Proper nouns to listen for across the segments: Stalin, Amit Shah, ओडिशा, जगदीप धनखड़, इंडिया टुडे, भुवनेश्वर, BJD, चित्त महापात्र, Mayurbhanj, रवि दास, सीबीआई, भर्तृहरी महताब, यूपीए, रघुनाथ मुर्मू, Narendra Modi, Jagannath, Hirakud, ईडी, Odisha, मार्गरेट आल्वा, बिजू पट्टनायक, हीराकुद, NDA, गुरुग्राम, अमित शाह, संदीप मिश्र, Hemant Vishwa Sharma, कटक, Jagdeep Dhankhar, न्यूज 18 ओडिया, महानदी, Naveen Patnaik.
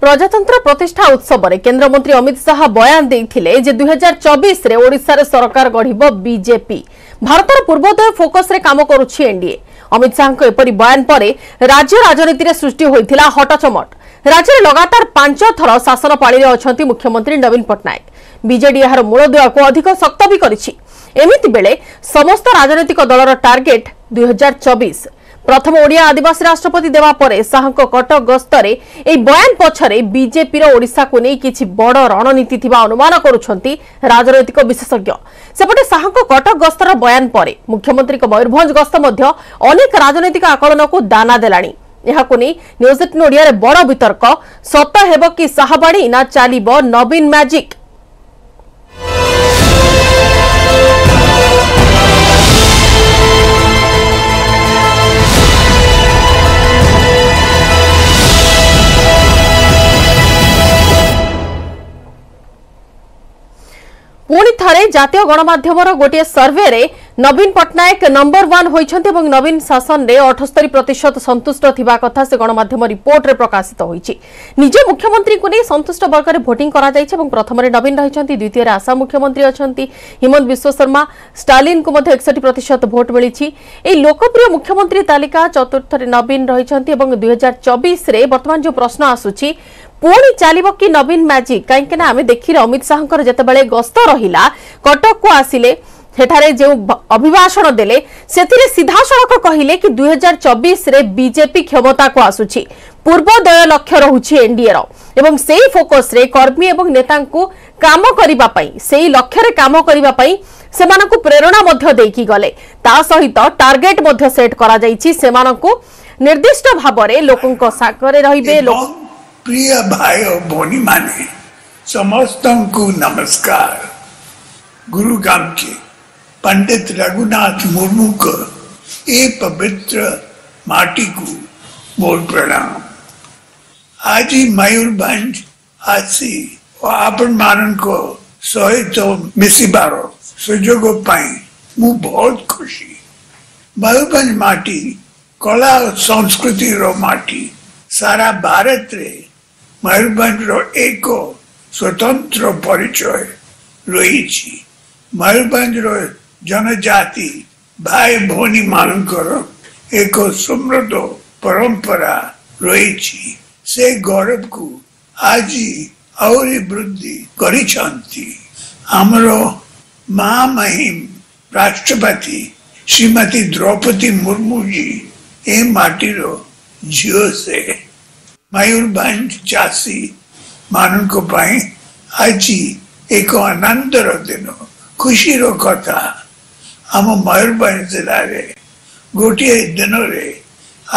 प्रजातंत्र प्रतिष्ठा उत्सव में केन्द्रमंत्री अमित शाह बयान देइथिले जे 2024 रे ओडिसा रे सरकार गढ़िबो बीजेपी भारतर पूर्वोदय फोकस रे काम करूछि एनडीए। अमित शाहको एपरि बयान परे राज्य राजनीति रे सृष्टि होइथिला हटचमट। राज्य लगातार 5 थर शासन पाळी रे अछंती मुख्यमंत्री नवीन पटनायक। बीजेडी यार मूलदुआको अधिक शक्त भी करिछि। एमिति बेले समस्त राजनीतिक दलर टार्गेट 2024 प्रथम ओडिया आदिवासी राष्ट्रपति देवा परे शाहको कटक गस्तरे ए बयान पछरे बीजेपी रो ओडिसा को नै किछि बड़ रणनीति थिबा अनुमान करूछंती राजनीतिक विशेषज्ञ। सेपटे शाहको कटक गस्तर बयान परे मुख्यमंत्री को मयूरभंज गस्त मध्ये अनेक राजनीतिक आकलन को दाना देलाणी। यहा को नै न्यूज 18 ओडिया रे बड़ वितर्क। सत हेबो कि शाहबाणी ना चालिबो नवीन मैजिक। पुणी थे जातीय गणमाध्यम गोटे सर्वे रे नवीन पटनायक नंबर 1 होइछन्ते एवं नवीन शासन रे 78% संतुष्ट थिबा कथा से गणमाध्यम रिपोर्ट रे प्रकाशित होइछि। निजे मुख्यमंत्री को नै संतुष्ट वर्ग रे वोटिंग करा जाइछ एवं प्रथम रे नवीन रहिछन्ती, द्वितीय रे आसाम मुख्यमंत्री अछन्ती हेमंत विश्व शर्मा, स्टालिन को मध्ये 61% वोट मिलिछि। ए लोकप्रिय मुख्यमंत्री तालिका चतुर्थ रे नवीन रहिछन्ती एवं 2024 रे वर्तमान जो प्रश्न आसुछि पुणी चलो कि नवीन मैजिक कहीं आम देखी अमित शाहर जिते गस्त रहा कटक को आसिले जो अभिभाषण देले से सीधा सड़क कहले कि 2024 रे बीजेपी क्षमता को आसुची पूर्वोदय लक्ष्य रोचे एनडीएर एवं से फोकस रे कर्मी और नेता काम करने से लक्ष्य रे काम करने से प्रेरणा देकी गले सहित टार्गेट सेट कर निर्दिष्ट भाव में लोकों सागर रे प्रिय भाई भौनी माने समस्त को नमस्कार। गुरुग्राम के पंडित रघुनाथ मुर्मू को ये पवित्र माटी को मोर प्रणाम। आज ही मयूरभंज आसी और आपण मान को सहित मिसिबार सुजोग पाई मु बहुत खुशी। मयूरभंज माटी कला और संस्कृति रो माटी सारा भारत रे मयूरभंज रो एक स्वतंत्र परिचय रही। मयूरभंज रो जनजाति भाई भौनी मानकर एक समृद्ध परंपरा रही। से गौरव को आज आउरी वृद्धि करिछंती हमरो महामहिम राष्ट्रपति श्रीमती द्रौपदी मुर्मू जी। ए माटी रो जियो से मयूरभंज चासी मानन को पाए आज एक आनंदर दिन खुशी रो कथा। आम मयूरभंज जिले में गोटे दिन रे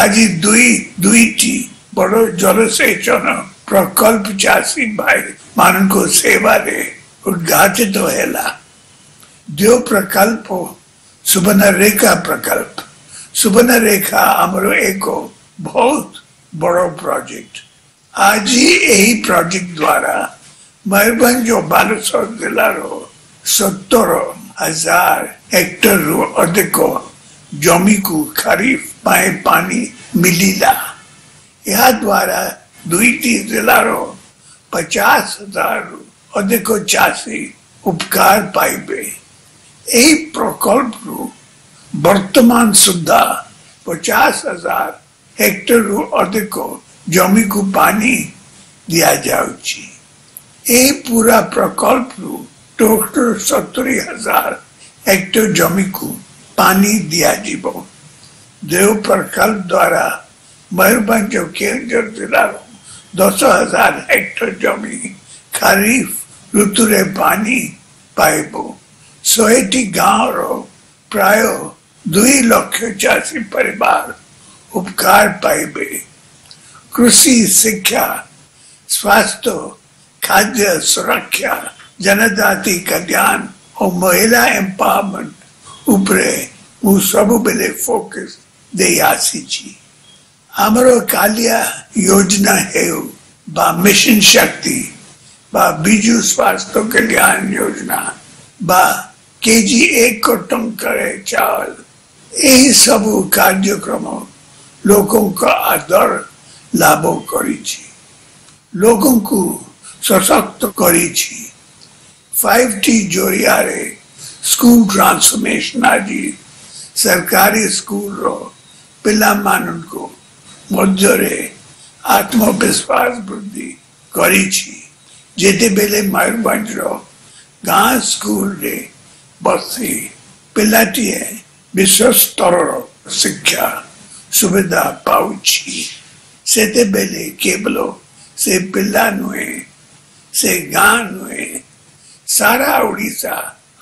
आज दुईटी बड़ जलसेचन प्रकल्प चासी भाई मान को सेवा रे उद्घाटित तो हैला। दो प्रकल्प सुवर्णरेखा प्रकल्प। सुवर्णरेखा आमरो एक बहुत बड़ा प्रोजेक्ट। आज ही यही प्रोजेक्ट द्वारा मयूरभंज बालेश्वर जिला 70,000 हेक्टर रो अधिक जमी को खरीफ पाए पानी मिलीला। यह द्वारा दुईटी जिला 50,000 अधिक चाषी उपकार पाइबे। यही प्रकल्प रू वर्तमान सुधा 50,000 हेक्टर रू अधिक जमी को पानी दिया जाउची। ए पूरा प्रकल्प रू टोटल 70,000 हेक्टर जमी को पानी दिया जीवो। देव प्रकल्प द्वारा मयूरभंज केन्द्र जिला 10,000 हेक्टर जमी खरीफ ऋतु रे पानी पाइबो। 100टी गाँव रो प्राय 2 लाख चाषी परिवार उपकार पाइबे। कृषि, शिक्षा, स्वास्थ्य, खाद्य सुरक्षा, जनजाति कल्याण और महिला एम्पावरमेंट उपरे मु सब बेले फोकस दे आसी छी। हमरो कालिया योजना है बा मिशन शक्ति बा बीजू स्वास्थ्य कल्याण योजना बा KG 1 करोड़ चावल यही सब कार्यक्रम लोगों का आदर लाभ करी। लोगों को सशक्त करी छी। 5T जरिए स्कूल ट्रांसफॉर्मेशन आदि सरकारी स्कूल रो पिला मानन को मजरे आत्मविश्वास वृद्धि करी छी। जेते बेले मयूरभंज रो गाँ स्कूल रे बसी पिलाटी विश्व स्तर शिक्षा सुविधा पाउछी। सेते बेले केवल से पिला नुए से गाँ नुए सारा ओडिशा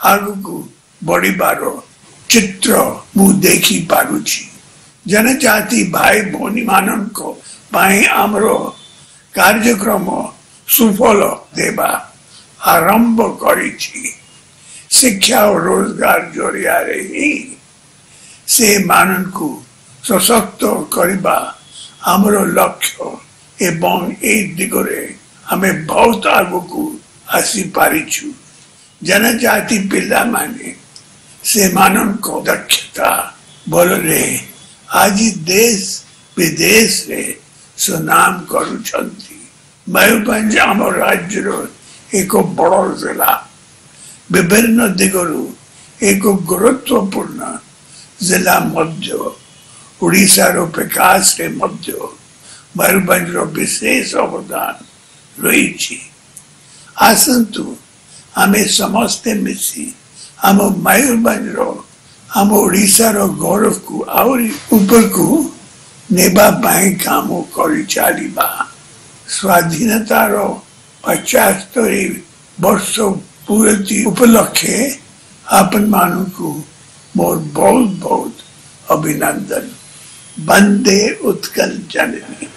आगू बढ़ी बारो चित्र मु देखी पारुछी। जनजाति भाई भौनी मानन को पाई आमरो कार्यक्रम सुफल देवा आरंभ करिछी। शिक्षा और रोजगार जरिया ही से मानन को सशक्त करवा आमर लक्ष्य एवं ए दिगरे हमें बहुत आगु को आसी पारिछू। जनजाति पिला माने से मानन को दक्षता बोल रहे आज देश विदेश रे सुनाम करुछंती। मयूरभंज आम राज्य रो एक बड़ जिला विभिन्न दिगरु एक गुरुत्वपूर्ण जिला मध्य ओडिशार विकास रे मध्य मयूरभंज विशेष अवदान रही। आसतु आमे समस्ते मिसी आम मयूरभंज आम ओडिशार गौरव को आउरी ऊपर को नेबा पाए काम करी चलिबा। स्वाधीनता रो 75 वर्ष पूर्ति उपलक्षे आपन मानु को मोर बहुत बहुत अभिनंदन। बंदे उत्कल जननी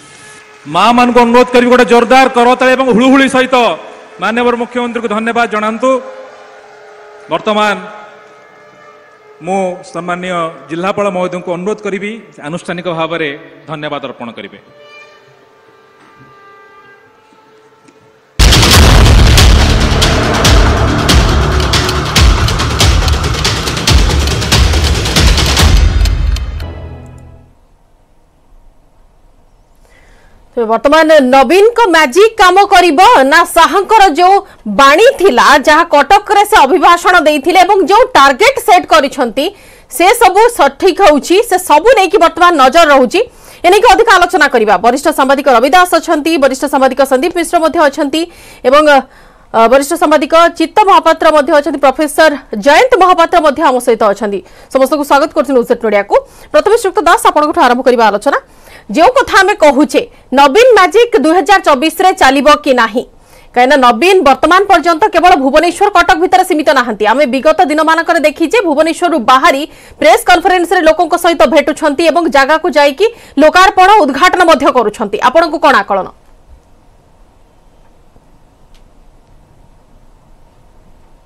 माँ मान को अनुरोध करी गोटे जोरदार करताल एवं हुलुहुली सहित माननीय मुख्यमंत्री को धन्यवाद जनातु। बर्तमान मु सम्माननीय जिलापाल महोदय को अनुरोध करी आनुष्ठानिक भाव में धन्यवाद अर्पण करें। वर्तमान नवीन को मैजिक काम करिबो ना साहंकर जो बाणी थिला जहां कटक रे से अभिभाषण देथिले एवं जो टार्गेट सेट करिसंती से सब सठिक होउची से सब नेकी वर्तमान नजर रहउची। एने के अधिक आलोचना करिबा वरिष्ठ संवाददाता रवि दास अछंती, वरिष्ठ संवाददाता संदीप मिश्र मध्ये अछंती एवं वरिष्ठ संवाददाता चित्त महापात्र मध्ये अछंती, प्रोफेसर जयंत महापात्र मध्ये हम सहित अछंती। समस्त को स्वागत करथिनु उसेट नडिया को। प्रथम श्रुक्त दास आपण को आरंभ करिबा आलोचना। जो कथा आम कहूचे नवीन मैजिक 2024 रे चलो कि ना कहीं नवीन वर्तमान पर्यंत केवल भुवनेश्वर कटक भितर सीमित नहांती। आमे विगत दिन मानकर देखीजे भुवनेश्वर बाहरी प्रेस कॉन्फ्रेंस रे लोकों को सहित भेटुछंती एवं जागा को जाईकी लोकार्पण उद्घाटन मध्य करूछंती। आपण को कोन आकलन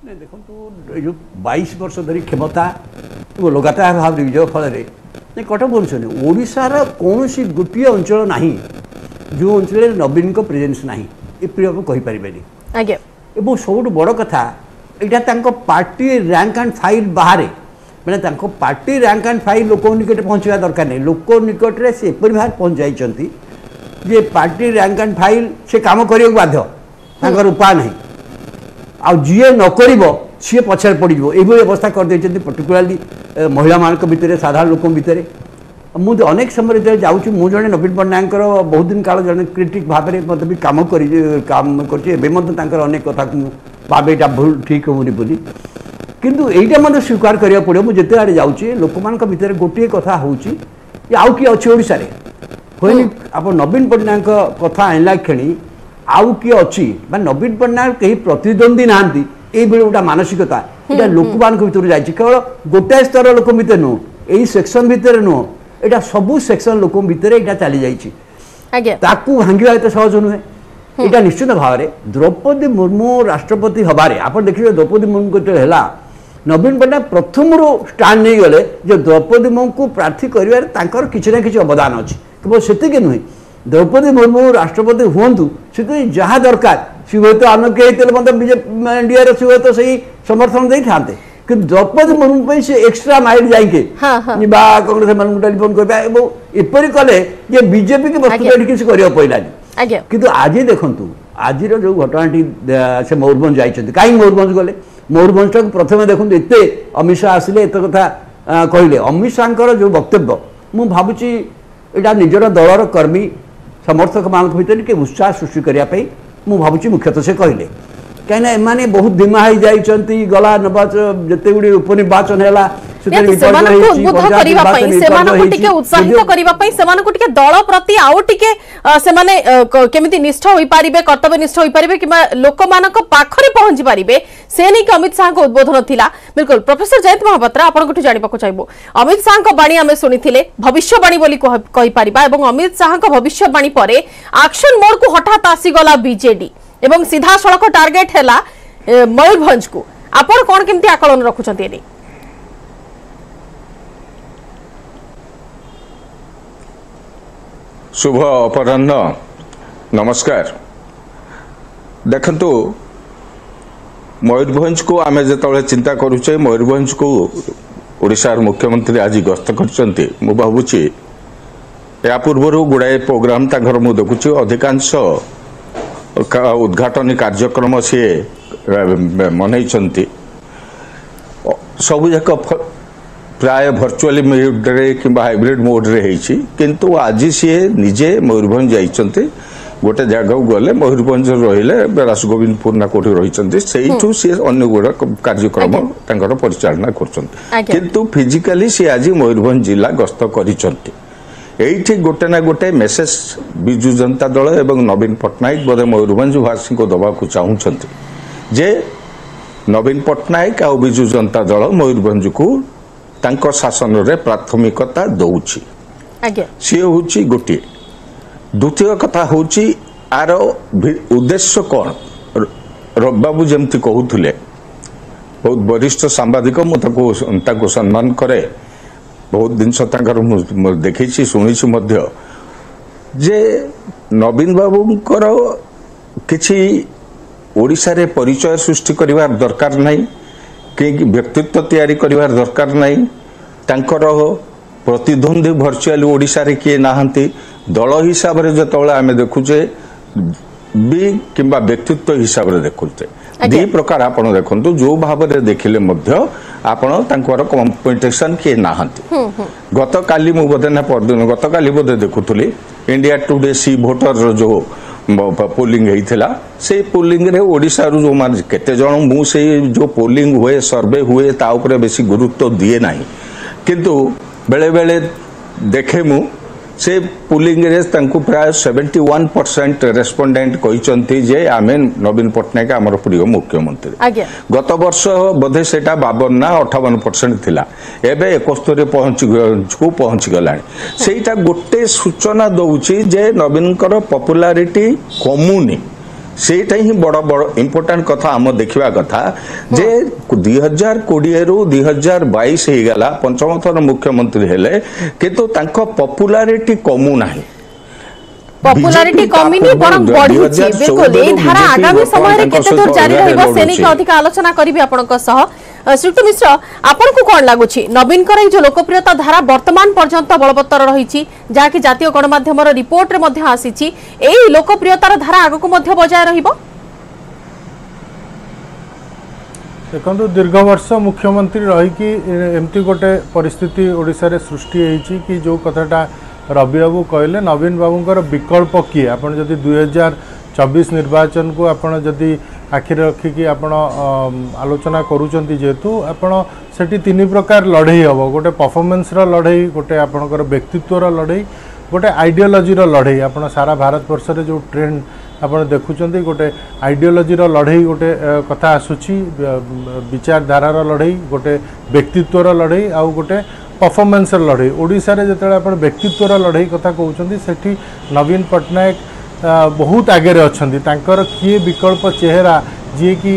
ने देखंतु जो 22 वर्ष धरी क्षमता लगातार भाव विजय फल रे कटक भुवनेश्वर ओडार कौन गोटे अंचल ना जो अंचल नवीन को प्रेजेन्स ना कहींपारे। एवं सब बड़ कथा यहाँ पार्टी रैंक एंड फाइल बाहर मैंने पार्टी रैंक एंड फाइल लोक निकट पहुँचा दरकार नहीं। लोक निकटने से एपरी भाव पहुँचाई जे पार्टी रैंक एंड फाइल से कम करने बाध्यर उपाय ना आए नकर सी पछाड़ पड़ ये अवस्था करदे। पर्टिकुलाली महिला मान भितर साधारण लोक भितर मुझे अनेक समय जो जाऊँगी मुझे जड़े नवीन पट्टनायक बहुत दिन काल जन क्रिटिक भाव में मतलब भी काम कर अनेक कथा भावे यहाँ भूल ठीक होनी बोली किंतु यहीटा मतलब स्वीकार करने पड़ो। मुझे आड़े जाऊँगी लोक मान भितर गोटे कथा हूँ कि आउ किए अच्छे ओडार हुए आप नवीन पट्टनायक कथ आनला क्षणी आउ किए अच्छी मैं नवीन पट्टनायक कहीं प्रतिद्वंदी ना ये गोटा मानसिकता यहाँ लोक मान भर जा केवल गोटाए स्तर लोक भर नुह यही सेक्शन भितर नुह यहाँ सबू सेक्शन लोक भर यहाँ चली जाकू भांगा ये सहज नुहे। यहाँ निश्चित भाव में द्रौपदी मुर्मू राष्ट्रपति हबारे आप देखिए द्रौपदी मुर्मू जो है नवीन पट्टनायक प्रथम रू स्टाण नहीं गले जो द्रौपदी मुर्मू को प्रार्थी कर किसी ना कि अवदान अच्छी केवल सेक नुहे द्रौपदी मुर्मू राष्ट्रपति हूँ से जहाँ दरकार सी हूँ तो आम के मतलब एनडीए सी हूँ तो सही समर्थन दे था कि द्रौपदी मुर्मू से एक्सट्रा माइल जाके कांग्रेस मान टेलीफोन करपरी कले बीजेपी के मतलब किसी करने पड़ानी आज्ञा किंतु आज देखंतु आज जो घटना से मयूरभंज जाइछन्ति काई मयूरभंज गले मयूरभंज टाक प्रथम देखंतु एते अमित शाह आसिले एत कथा कहले अमित शाहर जो वक्तव्य मु भाबुची एटा निजर दलर कर्मी समर्थक मान भर के उत्साह सृष्टि करने भावी मुख्यतः से कहले कहीं एमाने बहुत धीमा हो जाती गला निर्वाचन जिते गुड़ी उपनिर्वाचन है दल प्रति आउ निष्ठ हो पारे कर्तव्यनिष्ठ हो पारे कि लोक मान पाखे पहुंची पारे से नहीं कि अमित शाह को उद्बोधन थिला बिल्कुल प्रोफेसर जयंत महापात्रा आपंठ जानवाक चाहिए अमित शाह बाणी आम शुणी भविष्यवाणी अमित शाह भविष्यवाणी पर एक्शन मोड को हठात आसीगला बीजेडी एवं सीधा सड़क टार्गेट है मयूरभंज को आप कौन केमती आकलन रखुं शुभ अपराह्न नमस्कार देखंतु मयूरभंज को आम जो चिंता करुचे मयूरभंज को ओडिशार मुख्यमंत्री आज गस्त कर भावुची या पूर्व गुड़ाए प्रोग्राम तांकर मु देखुची अधिकांश उद्घाटन कार्यक्रम सी मनई सबुजाक प्राय भर्चुआली मोड रे कि हाइब्रिड मोड रे होती किंतु आज सी निजे मयूरभंज जाइंट गोटे जगह गले मयूरभंज रहिले रासगोविंद पूर्णा कोठी रही सेठू सी अन्य गुड़ा कार्यक्रम परिचालना करतु फिजिकाली सी आज मयूरभंज जिला गस्त कर एठी गोटे ना गोटे मेसेज विजु जनता दल एवं नवीन पट्टनायक बोधे मयूरभंजवासी को दवाक चाहते जे नवीन पट्टनायक आ विजु जनता दल मयूरभंज को तांको शासन रे प्राथमिकता दौची सी हूँ गोटे द्वितीय कथा हूँ आर उद्देश्य कौन रबाबू जमती कहते बहुत वरिष्ठ सांबादिक मुझे सम्मान करे बहुत जिनस देखी शुणी जे नवीन बाबूंकर किसी ओडिशा रे परिचय सृष्टि करिवार दरकार नहीं कि व्यक्तित्व तैयारी करिवार दरकार नहीं तांकर प्रतिद्वंदी भर्चुआली ओडिशा रे किए नहांती दल हिसाब से जतबले आमे देखुचे बी किंबा व्यक्तित्व हिसाब से देखुचे दी प्रकार आप देखते जो भाव में देखिले कॉम्पिटिशन किए नहांती गत काली बोधे ना परदिन गत काली बोधे देखुली इंडिया टुडे सी भोटर जो पोलिंग होता से पोलिंग रे ओडिशा रू जो मान केते जण मु से जो पोलिंग हुए सर्वे हुए ता ऊपर बेसी गुरुत्व दिए ना किंतु बेले बेले देखे मु से पुलिंग रे तांकु प्राय 71% रेस्पोंडेंट कहिसंती जे आमे नवीन पट्टनायक आमर प्रिय मुख्यमंत्री आज्ञा गत वर्ष बधे सेटा 52 ना 58% थिला एबे 71 पहुंच गलाणी सेटा गोटे सूचना दउची जे नवीन कर पॉपुलैरिटी कमुनी सेटा ही बड़ बड़ इंपोर्टेंट कथा आम देखा कथा जे 2020 रु 2022 हो गला पंचम थर मुख्यमंत्री हेले किंतु तांको पॉपुलैरिटी कमु नाही पॉपुलैरिटी कमिनी बरम बढ़िची बिल्कुल ए धारा आगामी समय रे केते दूर जारी रहबो सेनी का अधिक आलोचना करिबे आपनक सह श्रीयुक्त मिश्र आपनकु कोन लागुची नवीन कर जो लोकप्रियता धारा वर्तमान पर्यंत बलवत्तर रहिची जा कि जातीय गणमाध्यमर रिपोर्ट रे मध्य आसीची एई लोकप्रियतार धारा आगकु मध्य बजाय रहिबो देखंतु दीर्घ वर्ष मुख्यमंत्री रही कि एमती गोटे परिस्थिति ओडिसा रे सृष्टि हेची कि जो कथाटा रवि बाबू कहले नवीन बाबूंकर विकल्प किए आपन जदि 2024 निर्वाचन को आपन जदि आखिर रखिकी आपन आलोचना करूचंती जेतु आपन सेठी तीन प्रकार लड़ाई हम गोटे परफॉर्मेंस रो लड़ाई गोटे आपनकर व्यक्तित्व रो लड़ाई गोटे आइडियोलॉजी रो लड़ाई आपन सारा भारत वर्ष रे जो ट्रेंड आपन देखुचंती गोटे आइडियोलॉजी रो लड़ाई गोटे कथा आसुची विचारधारा रो लड़ाई गोटे व्यक्तित्व रो लड़ाई आ गोटे परफॉर्मेंस लड़ाई ओडिशा रे जतले आपण व्यक्तित्व लड़ाई कथा कहउछंती सेठी नवीन पट्टनायक बहुत आगे रे अछंती तांकर किए विकल्प चेहरा जे कि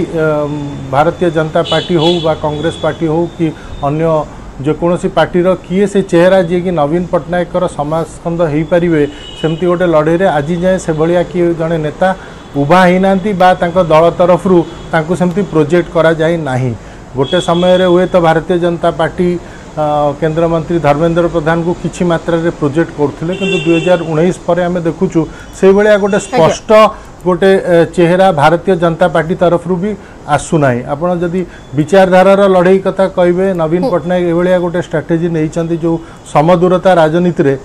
भारतीय जनता पार्टी हो बा कांग्रेस पार्टी हो कि अन्य जे कोनोसी पार्टी रो किए से चेहरा जे कि नवीन पट्टनायक रो समाजस्कंद होई परिवे सेमती गोटे लड़ाई रे आज जाए से भलिया कि जने नेता उभा हिनांती बा तांकर दल तरफ रु तांकु सेमती प्रोजेक्ट करा जाय नाही गोटे समय रे हुए तो भारतीय जनता पार्टी केंद्र मंत्री धर्मेंद्र प्रधान को किछि मात्रा प्रोजेक्ट करुले कि 2019 पर आम देखुचु से भाया गोटे स्पष्ट गोटे चेहरा भारतीय जनता पार्टी तरफ रू भी आसुना। आपड़ जदि विचारधारार लड़े कथा कहे नवीन पटनायक ये गोटे स्ट्राटेजी नहीं जो समदूरता राजनीति रे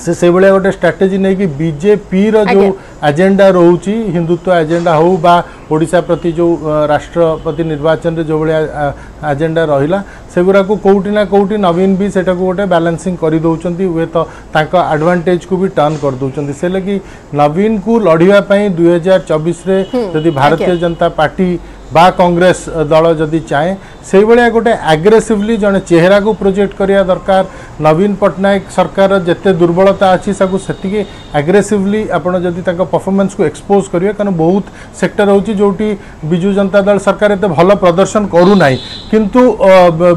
से भाया गोटे स्ट्राटेजी नहीं कि बीजेपी रो जो एजेंडा रोची हिंदुत्व एजेंडा हो बा ओडिशा प्रति जो राष्ट्रपति निर्वाचन रे जो भाया एजेंडा रहिला से गुरा को कोटी ना कोटी नवीन भी सेटा को गोटे बैलेंसिंग कर दौरान हुए तो एडवांटेज को भी टर्न कर दौरान से लगी नवीन को लड़ाई 2024 जदि भारतीय जनता पार्टी बा कांग्रेस दल जदि चाहे से भाया गोटे एग्रेसिवली जड़े चेहरा को प्रोजेक्ट करिया दरकार। नवीन पटनायक सरकार जिते दुर्बलता अच्छी से एग्रेसिवली आपड़ जदि परफॉर्मेंस को एक्सपोज करेंगे कारण बहुत सेक्टर होची जोटी बिजू जनता दल सरकार एत भल प्रदर्शन करूना किंतु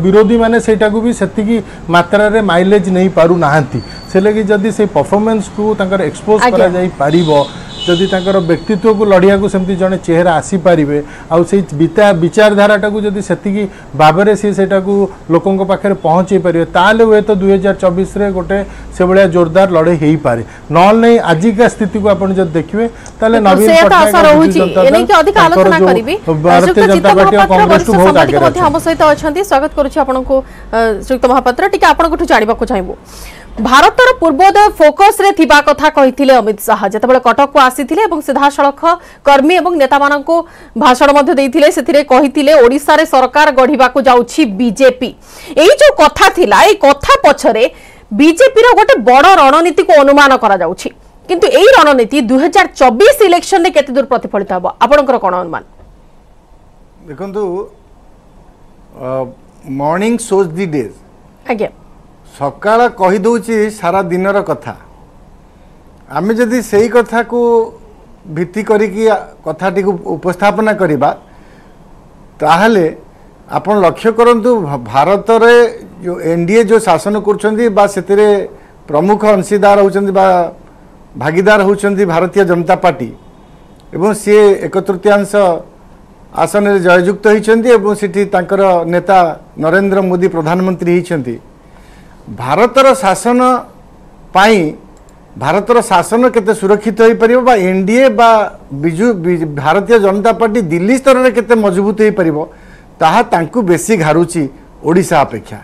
विरोधी मैंने भी सेतिकी मात्रा रे माइलेज नहीं पारु नाहंती से लगी जदि से परफॉर्मेंस को एक्सपोज करा जाई पारिबो जदि तांकर व्यक्तित्व को लड़िया को सेमती जने चेहरा आसी पारिबे आउ से बिता विचारधारा टाकू जदि सेतिकी बाबरे से सेटा को लोकन को पाखरे पहुँचे पारिबे ताले हुए तो 2024 रे गोटे से बड़िया जोरदार लड़े हेई पारे नल नै आज का स्थिति को आपण जब देखिबे ताले नवीन पटनायक भारतीय जनता पार्टी और कांग्रेस को बहुत आगे मध्ये हम सहित अछंती स्वागत करूछि आपण को श्रीयुक्त महापात्र टिके आपण को जानिबा को चाहबो भारतर पूर्वोदय फोकस रे थिबा कथा कहिथिले अमित शाह जेतेबेले कटक को आसीथिले एवं सीधासळख कर्मी एवं नेतामानंको भाषण मध्ये देथिले सेथिरे कहिथिले ओडिसा रे सरकार गढिबा को जाउछि बीजेपी। एई जो कथा थिला एई कथा पछरे बीजेपी रो गोटे बडो रणनीति को अनुमान करा जाउछि किंतु एई रणनीति 2024 इलेक्शन रे केते दूर प्रतिफलित हबो आपनकर कोन अनुमान? देखंतु मॉर्निंग शोज दी डेज आगे सकाल कहीदे सारा दिन कथा आम जदि से कथा को भित्ति करिकी कथाटी उपस्थापना करबा ताहले आपण लक्ष्य करंतु भारत रे जो एनडीए जो शासन करछंती बा सेतरे प्रमुख अंशीदार होचंती बा भागीदार होचंती भारतीय जनता पार्टी एवं सी एक तृतीयांश आसन रे जययुक्त होइचंती एवं सेठी तांकर नेता नरेंद्र मोदी प्रधानमंत्री होइचंती। भारतर शासन पाई भारतर शासन केते सुरक्षित हो पारिबो बा एनडीए बा बिजू भारतीय जनता पार्टी दिल्ली स्तर रे केते मजबूत हो पारिबो ताहा तांकु बेसी घारुची ओडिशा अपेक्षा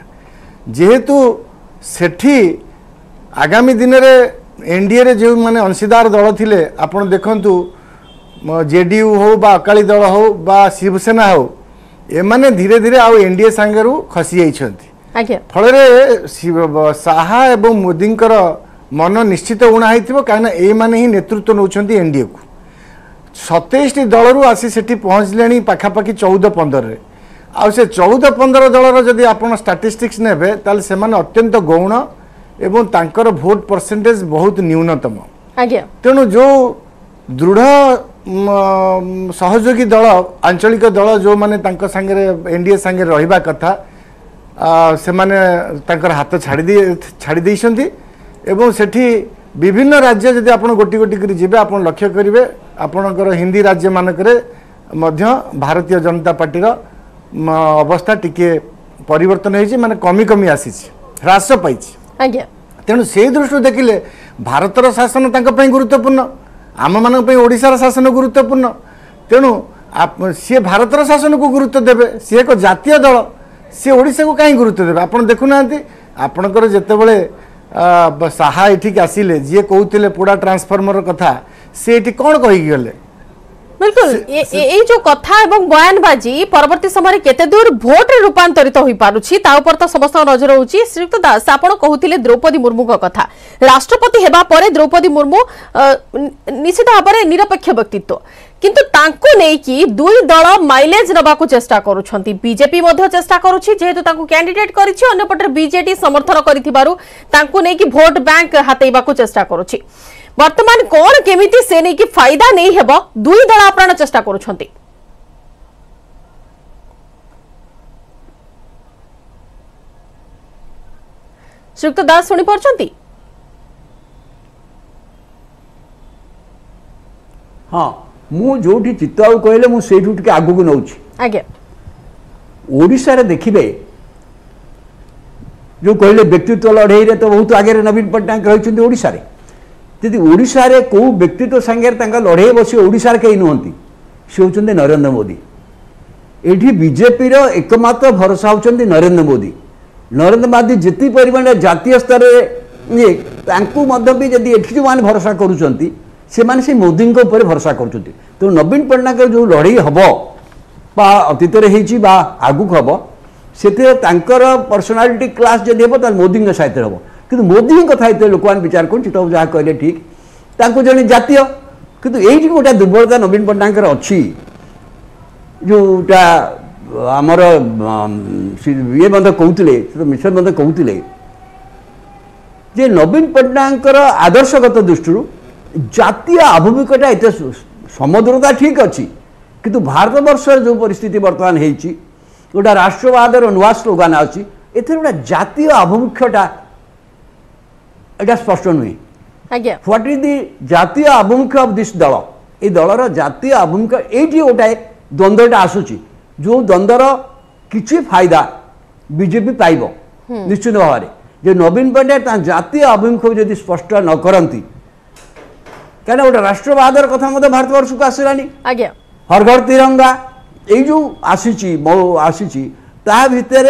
जेहेतु सेठी आगामी दिन रे एनडीए रे जे माने अंशीदार दल थिले आपण देखंतु जेडीयू हो बा अकाली दल हो बा शिवसेना हो ए माने धीरे धीरे आ एनडीए संगरु खसी जाइछंती फल शाह एवं मोदी मन निश्चित उणा हो कहीं नेतृत्व नौकरी एनडीए को 27 दलू आसी से पहुँचले पखापाखि 14-15 से 14-15 दलर जदि आप स्टाटिस्टिक्स ने से अत्यंत गौण एवं तांकर भोट परसेंटेज बहुत न्यूनतम तेणु जो दृढ़ सहयोगी दल आंचलिक दल जो मैंने एनडीए संगे रहा कथा से हाथ छाड़ी एवं सेठी विभिन्न राज्य जब आप गोटी गोटी कर लक्ष्य करेंगे आपणकर हिंदी राज्य मानक भारतीय जनता पार्टी अवस्था टिके परिवर्तन होती माने कमी कमी आसी ह्रास पाई तेणु से दृष्टि देखिले भारतर शासन गुरुत्वपूर्ण आम मानी ओडिशार शासन गुरुत्वपूर्ण तेणु सी भारतर शासन को गुरुत्व देवे सी एक जातीय दल सी ओडिशा को कहीं गुरुत्व देवे आप देखुना आपणकर जितेबाला साहा एठिक आसिले जी कहते पोड़ा ट्रांसफर्मर कथा सी एठी कौन कहीकि गले बिल्कुल ए जो कथा एवं बयानबाजी परवर्ती समय केते दूर भोट रे रूपांतरित होई पारुछि ता ऊपर तो समस्त नजर होउछि। श्रीयुक्त दास आपण कहूतिले द्रौपदी मुर्मू को कथा राष्ट्रपति हेबा परे द्रौपदी मुर्मू निश्चित भाबरे निरपेक्ष व्यक्तित्व किंतु तांको नै कि दुई दल माइलेज नबा को चेष्टा करूछंती बीजेपी मध्य चेष्टा करूछि जेहेतु तांको कैंडिडेट करिछि अन्य पटर बीजेडी समर्थन करिथिबारु तांको नै कि भोट बैंक हातेइबा को चेष्टा करूछि वर्तमान कौन केमिति से नहीं कि फायदा नहीं हेबो दुई दल अपना चेष्टा करूछंती। श्रीयुक्त दास सुनी परछंती? हां मु जोठी चित्ताउ कहले मु सेठु टिके आगु को नउछि आगे ओडिसा रे देखिबे जो कहले व्यक्तित्व लड़ई रे तो बहुत आगे नवीन पट्टनायक रही ओडिशा रे जदि ओडिशा रे को व्यक्तित्व संगे लड़े बस ओडिशा कहीं नुहति सी होउछन नरेंद्र मोदी। एठी बीजेपी रो एकमात्र भरोसा होउछन नरेंद्र मोदी। नरेंद्र मोदी जितनी परिमाण जातीय स्तर ये भी जदि एठी जो माने भरोसा करूछंती से मोदी उपर भरोसा करूछंती तो नवीन पट्टनायक जो लड़ई हम अतीत आगुक हम से पर्सनालिटी क्लास जब हम तो मोदी सहित हम कि मोदी कथा ये लोक मैंने विचार करूँ जहाँ कहले ठीक जन जातीय कितु ये गोटे दुर्बलता नवीन पट्टनायक अच्छी जोटा आमर ये बंद कहते मिश्र बंद कहते जे नवीन पट्टनायक आदर्शगत दृष्टि जातीय आभिमुख्यता एत समद्रता ठीक अच्छी किंतु भारत वर्ष जो परिस्थिति बर्तमान होती गोटा राष्ट्रवाद नुआ स्लोगान अच्छी एथर गोटा जातीय आभिमुख्यटा एटा स्पष्ट नुहे। आज्ञा ह्वाट इज दि जातीय आभिमुख्य अफ दिस दल ए दलर जातीय आभिमुख्य एटी गोटाए द्वंद्वटा आसूची जो द्वंद्वर किछि फायदा बीजेपी पाइब निश्चित भाव में नवीन पट्टनायक जातीय आभिमुख्य जदि स्पष्ट न करती क्या गोटे राष्ट्रवादर कथा मत भारत वर्ष को आसलानी। आज्ञा हर घर तिरंगा ये जो आसी भितर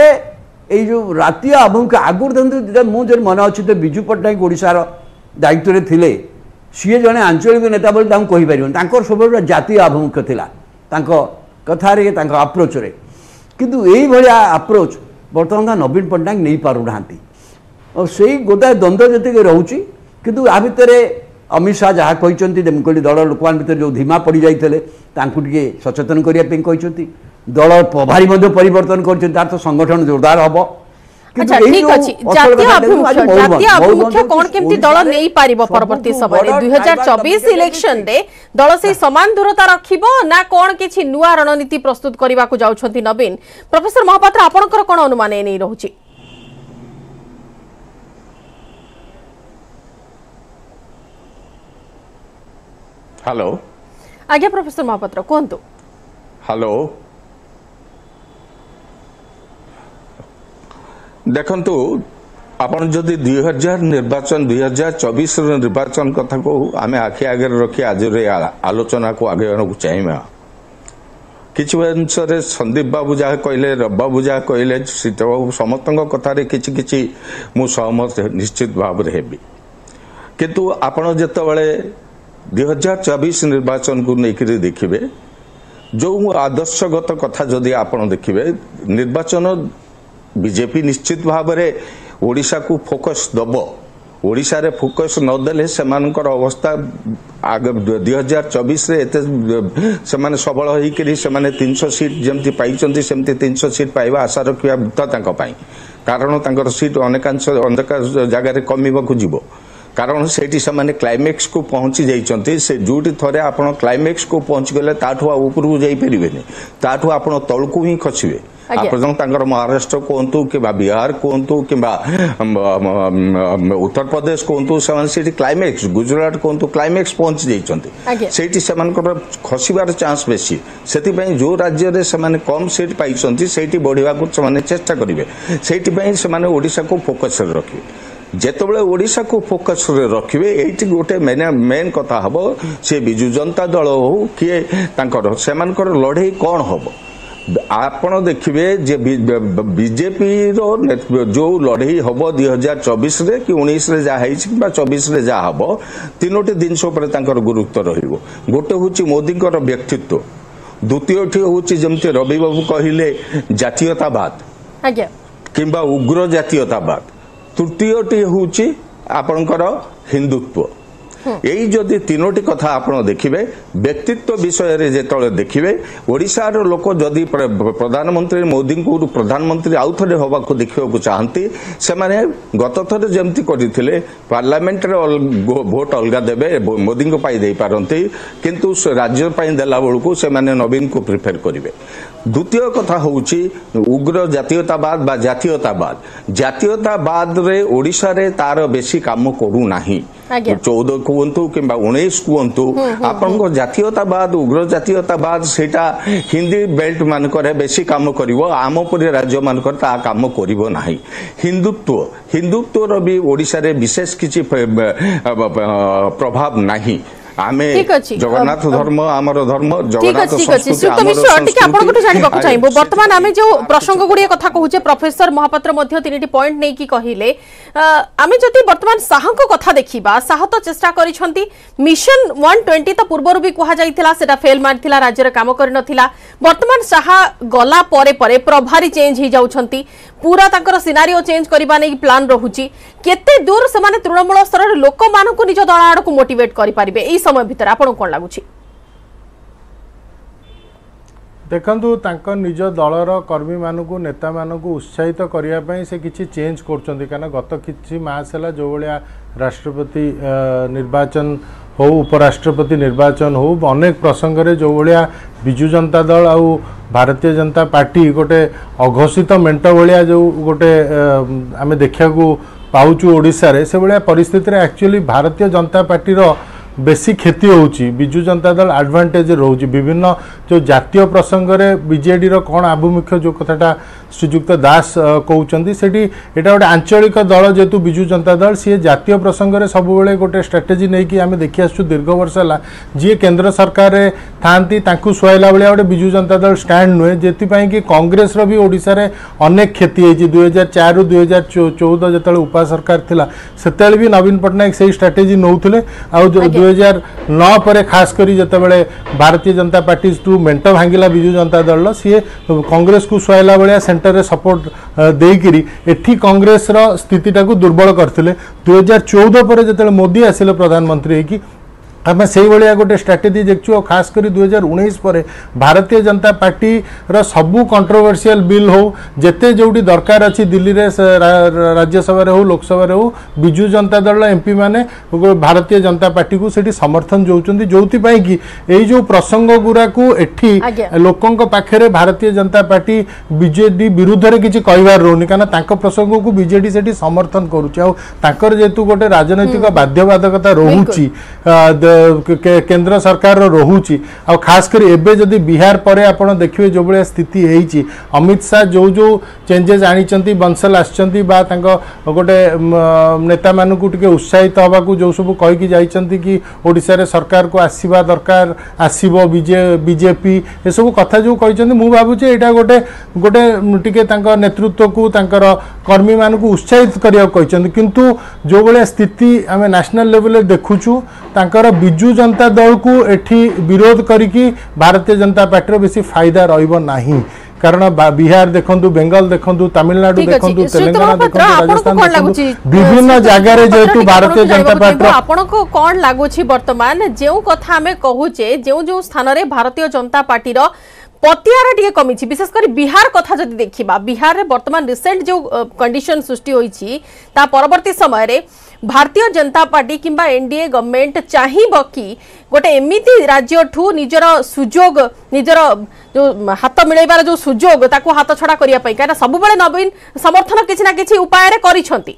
ये जो रातीय अभिमुख आगुरी देखते मुझे मन अच्छे तो बिजू पट्टनायक ओडार दायित्व में थे सी जड़े आंचलिक नेता कहीपर सब जातीय अभिमुख्य था कथार आप्रोच्रे कितु ये आप्रोच बर्तमान नवीन पट्टनायक नहीं पारना और से गोटाए द्वंद्व जी रोचे कितु या भितर अमित शाह जहाँ कहते मुझे दल लोक भर जो धीमा पड़ जाते सचेतन करने कहते दल प्रभारी परिवर्तन कर तो संगठन जोरदार हम रणनीति प्रस्तुत करने नवीन प्रोफेसर महापात्र अनुमान रही हेलो आज्ञा प्रोफेसर महापात्र कहतु हेलो देखु आप 2024 निर्वाचन कथा को आम आखि आगे रखी आज आलोचना को आगे चाहमा कि संदीप बाबू जहाँ कहले रब बाबू जहाँ कहले सीता बाबू समस्त कथार कि सहमत निश्चित भाव में हेबी कितु आपण जितेबाला 2024 निर्वाचन को लेकर देखिए जो आदर्शगत कथा जदि आप देखिए निर्वाचन बीजेपी निश्चित भाव में ओडिशा को फोकस दब ओडिशा रे फोकस नदेले से अवस्था आगे 2024 से सबल होकर से 300 सीट जमती पाई सेमती 300 सीट पाइबा आशा रखा तक कारण सीट अनेकांश अंधकार जगार कम को जीव कारण सेठी से क्लाइमेक्स को पहुंची जाइंट से जोटी थे आप क्लाइमेक्स को पहुंची गले तापरकू जापरें ताठू आप तौकू ही खसबे आप महाराष्ट्र कहतु कि बिहार कहतु कि उत्तर प्रदेश कहतु से क्लाइमेक्स गुजरात कहतु क्लाइमेक्स पहुंची जाइंट से खसबार चान्स बेसी से जो राज्य से कम सीट पाई से बढ़िया चेष्टा करेंगे से फोकस रखे जेतोबले ओडिशा को फोकस रखिए ये गोटे मेन कथा हम सी विजु जनता दल हो किए से लड़े कौन हम आपण देखिए जे बीजेपी रो जो लड़े हम 2024 रे कि 19 रे जा है कि 24 रे जा हम तीनोटी जिनस गुरुत्व रहिबो गोटे होची मोदी व्यक्तित्व द्वितीयटी होची जमते रवि बाबू कहले जातीयतावाद आज्ञा किंबा उग्र जातीयतावाद तृतीयटी होची आपणकर हिंदुत्व यही जदि तीनोटी कथा आप देखिए व्यक्तित्व विषय रे जेतळे देखिए ओडिशा रो लोक जदि प्रधानमंत्री मोदी को प्रधानमंत्री आउ थे होबा को देखा चाहती से गत थर जमती करथिले पार्लियामेंट रे वोट अलग देबे मोदी को पाई दे पारंती किंतु राज्य पाई देला बळकू से नवीन को प्रिफर करिवे। द्वितीय कथा होची उग्र जातीयतावाद बा जातीयतावाद रे ओडिशा रे तार बेसी काम करू नाही चौदह कहतु कि 19 कहतु आपन जातीयतावाद उग्र जातीयतावाद सेटा हिंदी बेल्ट मानक बेसी कम करिवो आम पुरे राज्य मानक ता कम करिवो नाही। हिंदुत्व हिंदुत्व रो भी ओडिसा रे विशेष किछि प्रभाव नाही। आमे जगन्नाथ धर्म आमर धर्म जगन्नाथ संस्कृति वर्तमान आमे जो प्रसंग गुडी कथा कहूचे प्रोफेसर महापात्र मध्ये तिनीटी पॉइंट नै कि कहिले आमे जति वर्तमान साहा को कथा देखिबा साहा तो चेष्टा करिसथि मिशन 120 त पूर्वरु भी कहा जाइथिला सेटा फेल मारथिला राज्य रे काम करनथिला वर्तमान साहा गला परे परे प्रभारी चेंज हि जाउछथि पूरा तांकर सिनारियो चेंज करबा नै प्लान रहुची केते दूर से माने तृणमूल स्तर लोक मान को निज दल आड़ को मोटिवेट करि पारिबे एई समय भीतर आपण कोन लागुची देखंतु तांकर निज दलर कर्मी मान को नेता मान को उत्साहित करिया पई से किछि चेंज करचोंदी कारण गत किछि मासला जो भलिया राष्ट्रपति निर्वाचन हो उपराष्ट्रपति निर्वाचन हो अनेक प्रसंग रे जो भलिया बिजु जनता दल आ भारतीय जनता पार्टी गोटे अघोषित मेंट भाया जो गोटे आम देखा पाचु ओडिशा रे से भाया परिस्थिति रे एक्चुअली भारतीय जनता पार्टी रो बेसी क्षति होची बिजु जनता दल एडवांटेज रोची विभिन्न जो जातीय प्रसंग रे बीजेडी रो कोन आभिमुख्य जो कथाटा श्रीजुक्त दास कहउचंदी सेठी एटा गोटे आंचलिक दल जेतु बिजु जनता दल सी जातीय प्रसंग रे सब बेले गोटे स्ट्रेटेजी नै कि आमे देखि आसु दीर्घ वर्ष ला जे केंद्र सरकार रे थांती तांकु सोयला बेले गोटे बिजु जनता दल स्टैंड नुए जेति पई कि कांग्रेस रो भी ओडिसा रे अनेक क्षति होची 2004 रु 2014 जतले उपा सरकार थिला सेतले भी नवीन पटनायक सेही स्ट्रेटेजी नउथले आ 2009 पर खास करी जितेबाला भारतीय जनता पार्टी टू मेंट भांगिला बिजु जनता दल सी कांग्रेस को सोयला भाया सेंटर रे सपोर्ट देकरी एठी कांग्रेस रो स्थिति टाकू दुर्बल करथिले 2014 पर जतले मोदी आसिले प्रधानमंत्री कि आम से भाया गोटे स्ट्राटेजी देखु और खास कर 2019 पर भारतीय जनता पार्टी रो सबू कंट्रोवर्सीयल बिल हो जेते जोटी दरकार अच्छी दिल्ली रे राज्यसभा रे हो लोकसभा रे हो बिजु जनता दल एमपी माने भारतीय जनता पार्टी को सेठी समर्थन जोचंदी जोतिपाई कि एई जो प्रसंग गुरा को एठी लोकन को पाखरे भारतीय जनता पार्टी बीजेडी विरुद्ध रे किछि कहिवार रोनी काना तांको प्रसंग को बीजेडी सेठी समर्थन करूछ आ तांकर जेतु गोटे राजनीतिक बाध्यबाधकता रहुची केंद्र सरकार रोची आ खास कर एबे जदि बिहार पर आप देखिए जो भाया स्थिति होती अमित शाह जो जो चेंजेस आनी बंसल आसचंती गोटे नेता मानक उत्साहित होगा जो सब कहीकि जाइंट कि ओडिशा सरकार को आसवा दरकार आसव बीजेपी ये सब कथा जो कहते मुझे भावुचे यहाँ गोटे गोटे नेतृत्व को कर्मी मानक उत्साहित करने को किंतु जो भाया स्थिति आम नेशनल लेवल देखुचु बिजु जनता दल को एठी विरोध करिकी भारतीय जनता पार्टी रो बेसी फायदा रहिबो नाही कारण बिहार देखंतु बेंगल देखंतु तमिलनाडु देखंतु तेलंगाना देखंतु राजस्थान विभिन्न जगह रे जेतु भारतीय जनता पार्टी आपण को कोन लागुची वर्तमान जेउ कथा हमें कहूचे जेउ जेउ स्थान रे भारतीय जनता पार्टी रो पतियारा टिके कमी विशेषकर बिहार कथा जदि देखा बिहार रे वर्तमान रिसेंट जो कंडीशन सृष्टि होई ता परवर्ती समय रे भारतीय जनता पार्टी किंबा एनडीए गवर्नमेंट चाहिबो कि गोटे एमिती राज्य ठू निजर सुजोग निजर जो हाथ मिलैबार जो सुजोग ताको हाथ छड़ा करिया पई काना सबबेले नवीन समर्थन किछि ना किछि उपाय रे करिसथि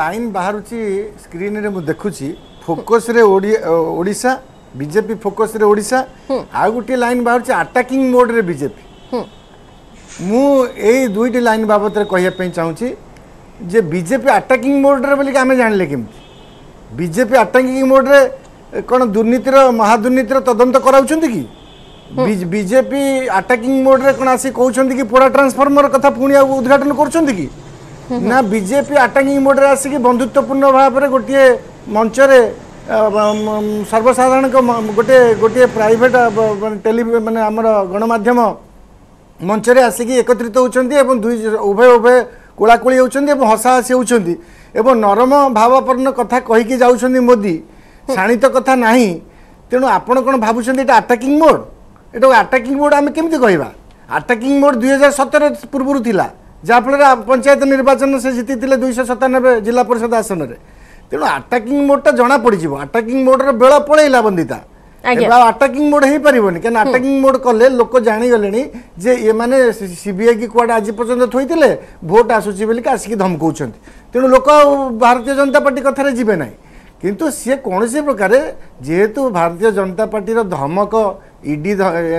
लाइन बाहरुची स्क्रीन रे मु देखुची फोकस रे ओडिसा बीजेपी फोकस रे ओडिसा आ गुटी लाइन बाहरुची अटैकिंग मोड रे बीजेपी मु दुईटी लाइन बाबत कहवाई चाहूँगी जे बीजेपी आटाकिंग मोड्रे बोलिक आम जाने केमती बीजेपी आटाकिंग मोड्रे कौन दुर्नीतिर महादुर्नीतिर तदंत कराऊँ कि बीजेपी आटाकिंग मोड्रे कौन आसी कहते कि पोड़ा ट्रांसफर्मर कथा पुणी आगे उद्घाटन करा बीजेपी आटाकिंग मोड्रे आसिक बंधुत्वपूर्ण भाव में गोटे मंच सर्वसाधारण गोटे गोटे प्राइट टेली मानने आमर गणमाध्यम मंच आसिकी एकत्रित होती उभय उभय कोलाकोली होती हसाहसी होती नरम भावपूर्ण कथा कहीकि जाऊँ मोदी शाणित कथा ना तेणु आपड़ कौन भावुं ये आटाकिंग मोड ये आटाकिंग मोड आम केमी कह आटाकिंग मोड 2017 पूर्व था जहाँफल पंचायत निर्वाचन से जीति 297 जिला परिषद आसन में तेणु आटाकिंग मोडटा जना पड़ आटाकिंग मोड्र बेल पड़ेगा बंदिता आटाकिंग मोड हो पारे क्या आटाकिंग मोड कले लोक जाणीगले ये मैंने सीबीआई की कौटे आज पर्यटन थोड़े भोट आसूसी आसिक धमकाऊँ तेणु लोक भारतीय जनता पार्टी कथार जीवे ना किंतु सी कौन प्रकार जेहेतु भारतीय जनता पार्टी धमक ईडी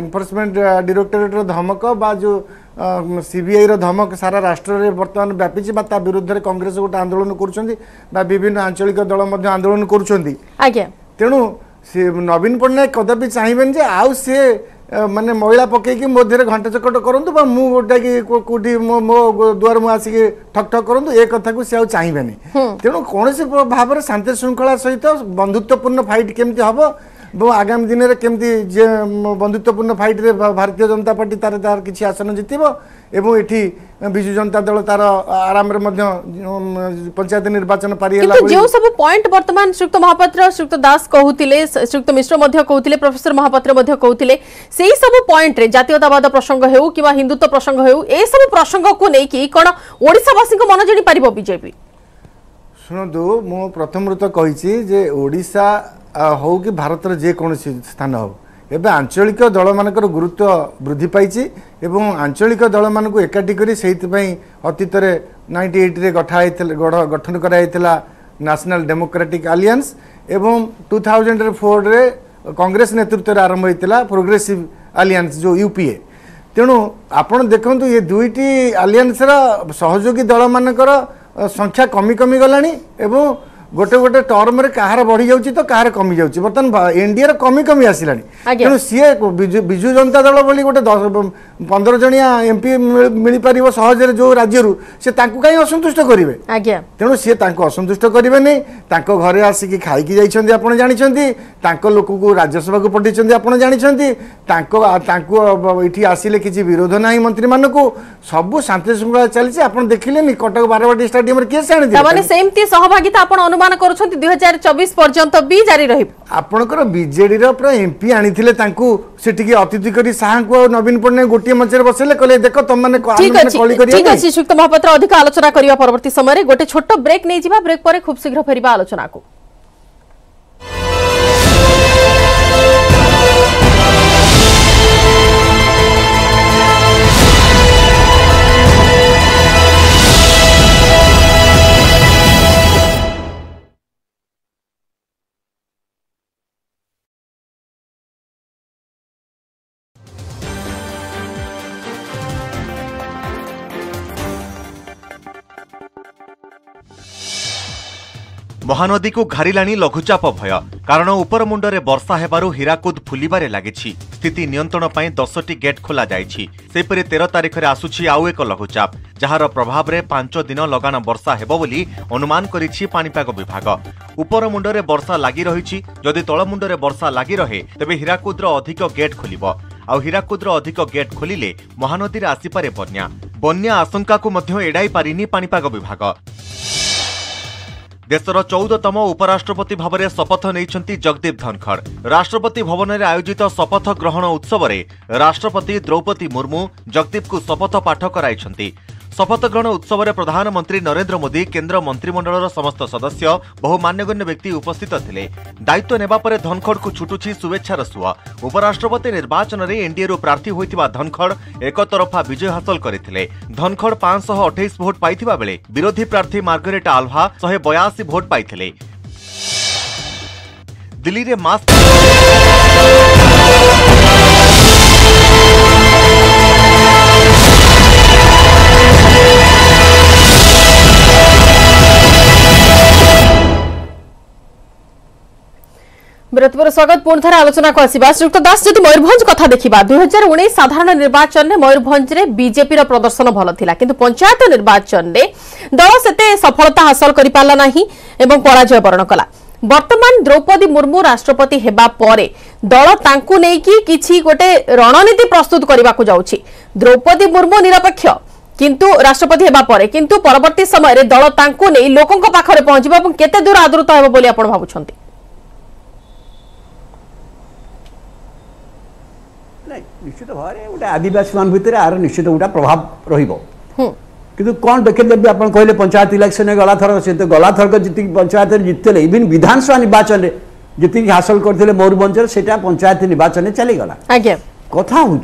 एनफोर्समेंट डायरेक्टोरेट धमक बा जो सीबीआई धमक सारा राष्ट्र में बर्तमान व्यापी विरुद्ध कांग्रेस गोटे आंदोलन कर आंचलिक दल आंदोलन कर तेणु नवीन पट्टनायक कदापि चाहिए आउ सी मानने महिला पकईकि मो देह घंटा चकट करूँ मु गोटा कि कौटी मो दुआर मु आसिक ठक ठक करूँ ये कथा को सी चाहिए तेणु कौन से भाव शांति श्रृंखला सहित बंधुत्वपूर्ण फाइट केमती हम आगामी दिन में केमती बंधुत्वपूर्ण फाइट रे भारतीय जनता पार्टी तार तार किसी आसन जितब एवं ये विजु जनता दल तार आराम पंचायत निर्वाचन पारी जो सब पॉइंट वर्तमान श्रीयुक्त महापात्र श्रीयुक्त दास कहते श्रीयुक्त मिश्र कहते प्रोफेसर महापात्र कहते से ही सब पॉइंट रे जातीयतावाद प्रसंग हो कि हिंदुत्व प्रसंग हो सब प्रसंग को लेकिन कौन ओडिशावासी मन जिणी पार बीजेपी शुणु मु प्रथम तो कही ओडिशा हो कि भारत जेकोसी स्थान हो एवं आंचलिक दल मानकर गुरुत्व वृद्धि पाई आंचलिक दल मान एकाठी कर अतीत 98 रे गठन कराइला नेशनल डेमोक्रेटिक अलियंस एवं 2004 रे कांग्रेस नेतृत्व आरंभ होता प्रोग्रेसिव अलियंस जो यूपीए तेणु आपण देखु ये दुईटी अलियंस सहयोगी दल मानकर संख्या कमी कमी गला गोटे गोटे टर्म रे कहार बढ़ी जाउची तो कहार कमी जाउची बर्तमान एनडीए रे कमी कमी आसिलानी तेणु सीए बिजु जनता दल बोली गोटे 15 जणिया एमपी मिल पारिबो सहज रे जो राज्य रु से तांको काई असंतुष्ट करिवे आज्ञा तेणु सीए तांको असंतुष्ट करिवे नै तांको घरे आसी की खाई की जाइछंदी आपण जानिछंदी तांको लोक को राज्यसभा को पठिछंदी आपण जानिछंदी तांको तांको इठी आसिले किछि विरोध नै मंत्री मानको सब शांति श्रृंखला चलछि आपण देखिलेनी कटक बारवाटी स्टेडियम रे के साण दिया माने सेमती सहभागिता आपण अनुमान करूछंती 2024 पर्यंत भी जारी रहिब आपणकर बीजेडी रो प्र एमपी आनिथिले तांको सेठी की अतिथि करी साहा को नवीन पट्टनायक गोटी मंच रे बसले कहले देखो तुम माने कॉल करिया ठीक अछि सुक्त महापात्र अधिक आलोचना करिया परवर्ती समय रे गोटे छोटो ब्रेक नै जिबा ब्रेक परे खूब शीघ्र फेरिबा आलोचना को महानदी को घारिलाणी लघुचाप भय कारण उपर मुंडरे वर्षा हेबारु हीराकुद फुलिबारे लागिछि स्थिति नियंत्रण पई 10टी गेट खोला जाइछि सेपरि 13 तारिख रे आसुछि आउ एक लघुचाप जहार प्रभाव रे 5 दिन लगान वर्षा हेबो बोली अनुमान करिछि पानीपाग विभाग उपर मुंडरे वर्षा लागि रहिछि जदि तळ मुंडरे वर्षा लागि रहे तबे हीराकुदर अधिक गेट खोलिबो आउ हीराकुदर अधिक गेट खोलिले महानदी रे आसीपारे बन्या बन्या आशंका को मध्ये एडाई पारिनी पानीपाग विभाग देशर 14तम उपराष्ट्रपति भाव में शपथ नहीं जगदीप धनखड़ राष्ट्रपति भवन में आयोजित शपथ ग्रहण उत्सव में राष्ट्रपति द्रौपदी मुर्मू जगदीप को शपथ पाठ कराई शपथ ग्रहण उत्सव में प्रधानमंत्री नरेंद्र मोदी केन्द्र मंत्रिमंडल समस्त सदस्य बहु मान्यगण्य व्यक्ति उपस्थित थे दायित्व नेबा परे धनखड़ को छुटुची शुभेच्छार सुआ उपराष्ट्रपति निर्वाचन में एनडीए रू प्रार्थी होइतिबा धनखड़ एकतरफा विजय हासिल करथिले धनखड़ 528 भोट पाइथिबा बेले विरोधी प्रार्थी मार्गरेट आल्वा 182 भोट पाइथिले दिल्ली रे विरत पर स्वागत पूर्ण थार आलोचना को आसीबा श्रीयुक्त दास जति मयूरभंज कथा देखिबा 2019 साधारण निर्वाचन में मयूरभंज रे बीजेपी रो प्रदर्शन भलो थिला किंतु पंचायत निर्वाचन रे दल सेते सफलता हासिल करि पाला नाही एवं पराजय बरण कला वर्तमान द्रौपदी मुर्मू राष्ट्रपति हेबा परे दल तांकु नै कि किछि गोटे रणनीति प्रस्तुत करिबा को जाउछि द्रौपदी मुर्मू निरपेक्ष किंतु राष्ट्रपति हेबा परे किंतु परवर्ती समय रे दल तांकु नै लोकन को पाखरे पहुँचबा एवं केते दूर आदृत हेबो बोली आपण भाबुछन्ती निश्चित भाव में गोटे आदिवासी मान भर आर निश्चित गोटे प्रभाव रहा कि कौन देखिए आप कहले पंचायत इलेक्शन गला थरक से गला थरक जीत पंचायत जीतते इवन विधानसभा निर्वाचन जी हासिल करते मयूरभंज से पंचायत निर्वाचन चलीगला कथा हूँ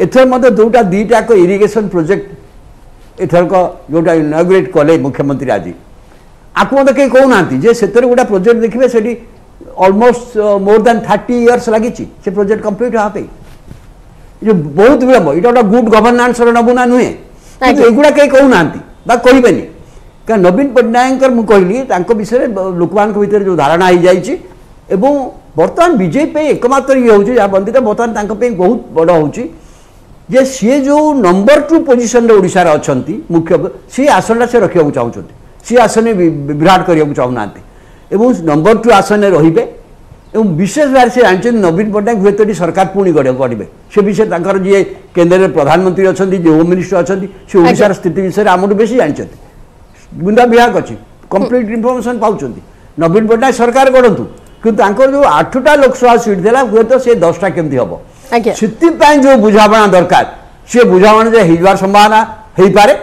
एथर दौटा दीटा को इरिगेशन प्रोजेक्ट एथरक जोटा इनग्रेट कले मुख्यमंत्री आज आपको मत कहीं कहना से गोटे प्रोजेक्ट देखिए से अलमोस्ट मोर दैन 30 इयर्स लगी प्रोजेक्ट कम्प्लीट हाँपे जो बहुत विलम्ब ये गोटे गुड गवर्नान्स नमूना नुहे एगुड़ा कहीं कहना कहबेनि क्या नवीन पट्टनायक मुझे विषय में लोक मान जो धारणा हो जाए बर्तमान बीजेपी एकमात्र ये हूँ जहाँ बंदिता बर्तमान बहुत बड़ हूँ जे सी जो नंबर 2 पोजिशन ओडिशार अच्छा मुख्य सी आसनटा से रखा चाहते सी आसन विराट करने चाहूना नंबर 2 आसन रे विशेष भाव से जानते नवीन पट्टनायक हूँ तो सरकार पुणी गढ़े से विषय जी केन्द्र प्रधानमंत्री अच्छा जो होम मिनिस्टर अच्छा से ओडिशार स्थिति विषय आमठू बेस जानते बुंदा विभाग अच्छी कंप्लीट इनफर्मेशन पाँच नवीन पट्टनायक सरकार गढ़ंतु किंतु जो 8टा लोकसभा सीट देला हूँ तो सी 10टा केमती हम से जो बुझाणा दरकार सी बुझाणा जे होवार संभावना हो पाए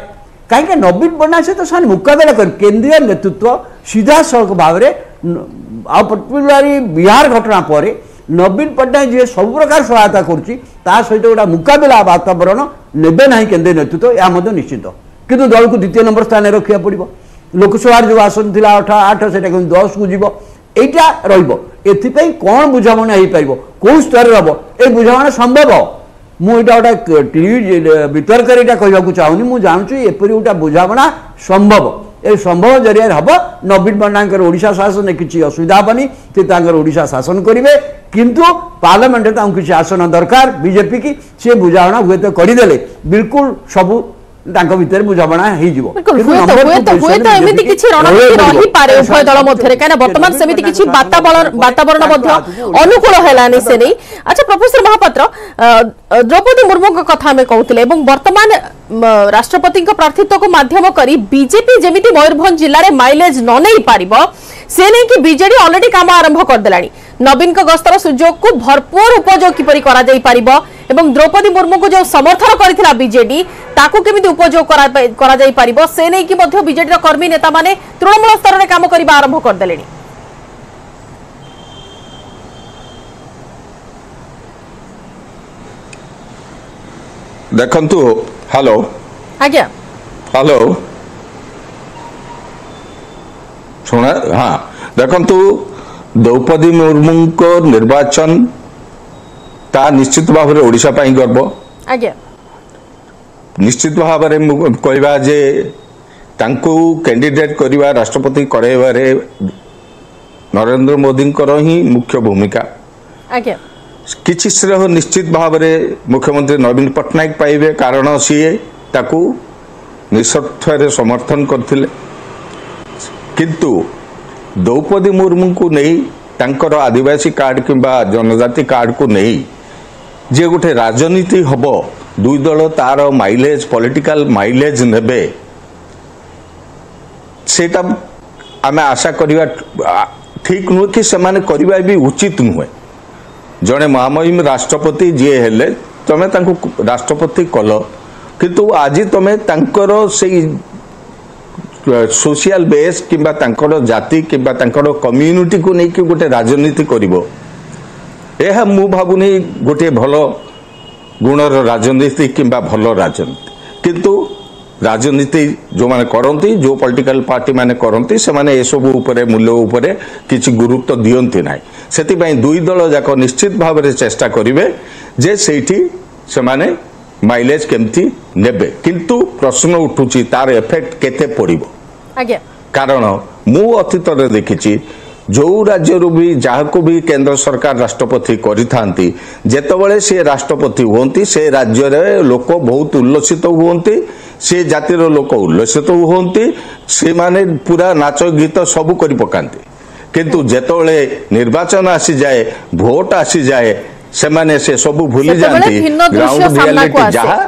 कहीं नवीन पट्टनायक सहित से मुकदला कर केंद्रीय नेतृत्व सीधा सड़क भाव में पर्टिकुलरली बिहार घटना पर नवीन पट्टनायक जी सब प्रकार सहायता करा सहित गोटे मुकबिला वातावरण नेबे ना केन्द्रीय नेतृत्व यह निश्चित किंतु दल को द्वितीय नंबर स्थान रखा पड़ो लोकसभा जो आसन थी 8 से 10 को जीव या रही कौन बुझाणा हो पार कौ स्तर हम ये बुझाणा संभव मुझा गोटे वितर्क कहवाक चाहूनी मुझे जानूँ एपरी गोटे बुझाणा संभव ये संभव जरिया हम नवीन पट्टनायक ओडिशा शासन किसी असुविधा हेनी ओडिशा शासन करेंगे किंतु पार्लियामेंट किसी आसन दरकार बीजेपी की सी बुझाणा हूँ तो करदेले बिल्कुल सबू बुझाणा वातावरण से नहीं। अच्छा प्रोफेसर महापात्र द्रौपदी मुर्मू कथा कहते बर्तमान राष्ट्रपति प्रार्थित्व को माध्यम करी बीजेपी जमीती मयूरभंज जिले में माइलेज न नहीं पार से नहीं कि बीजेडी ऑलरेडी काम आरंभ करदेला नवीन गस्तर सुजोग को भरपूर उपयोग किपरि करा जाई परिबो एवं द्रौपदी मुर्मू को जो समर्थन करथिला बीजेडी ताकू केमिति उपयोग करा जाई परिबो से नै कि मध्य बीजेडी रा कर्मी नेता माने तृणमूल स्तर रे काम करिबा आरंभ कर देलेनी देखंतु हेलो आज्ञा हेलो सुना हां देखंतु द्रौपदी मुर्मू निर्वाचन ता निश्चित भाव में ओडिशा पाई गर्व निश्चित भाव में कहवा जे तांकू कैंडिडेट करवा राष्ट्रपति कराइबार नरेंद्र मोदी ही मुख्य भूमिका किसी श्रेय निश्चित भाव में मुख्यमंत्री नवीन पट्टनायक पाइबे कारण सीए ताकू निस्वार्थ समर्थन करथिले किंतु द्रौपदी मुर्मू को नहीं तांकर आदिवासी कार्ड किंबा जनजाति कार्ड को नहीं जे गोटे राजनीति हबो दुई दल तार माइलेज पॉलिटिकल माइलेज नेबे सेटा आमे आशा करिवा ठीक नुहे कि सेमाने करिवा भी उचित नुहे जड़े महामहिम राष्ट्रपति जे हेले तमे तांको राष्ट्रपति कल किंतु आज तमे तांकर से सोशल बेस किंबा तांकर जाति किंबा तांकर कम्युनिटी को नहीं कि गोटे राजनीति करिबो यह मु भाबुनी गोटे भल गुणर राजनीति किंबा भल राजनीति किंतु राजनीति जो माने करंती जो पॉलिटिकल पार्टी माने करंती से माने ए सब ऊपर मूल्य ऊपर किसी गुरुत्व दियंती नाही सेति पई दुई दल जाक निश्चित भाव रे चेष्टा करिवे जे सेठी से माने माइलेज केमती नेबे किंतु प्रश्न उठुची तार इफेक्ट केते पड़िबो आज्ञा कारण मु अतीत रे देखिची जो राज्य रू भी जहाको भी केंद्र सरकार राष्ट्रपति करिथांती जेतबेले से राष्ट्रपति होंती से राज्य रे लोक बहुत उल्लसित होंती से जातिर लोक उल्लसित होंती से माने पूरा नाच गीत सब करि पकांती किंतु जेतबेले निर्वाचन आसी जाए वोट आसी जाए से माने से सब भूली जाती ग्राउंड रियलिटी जहा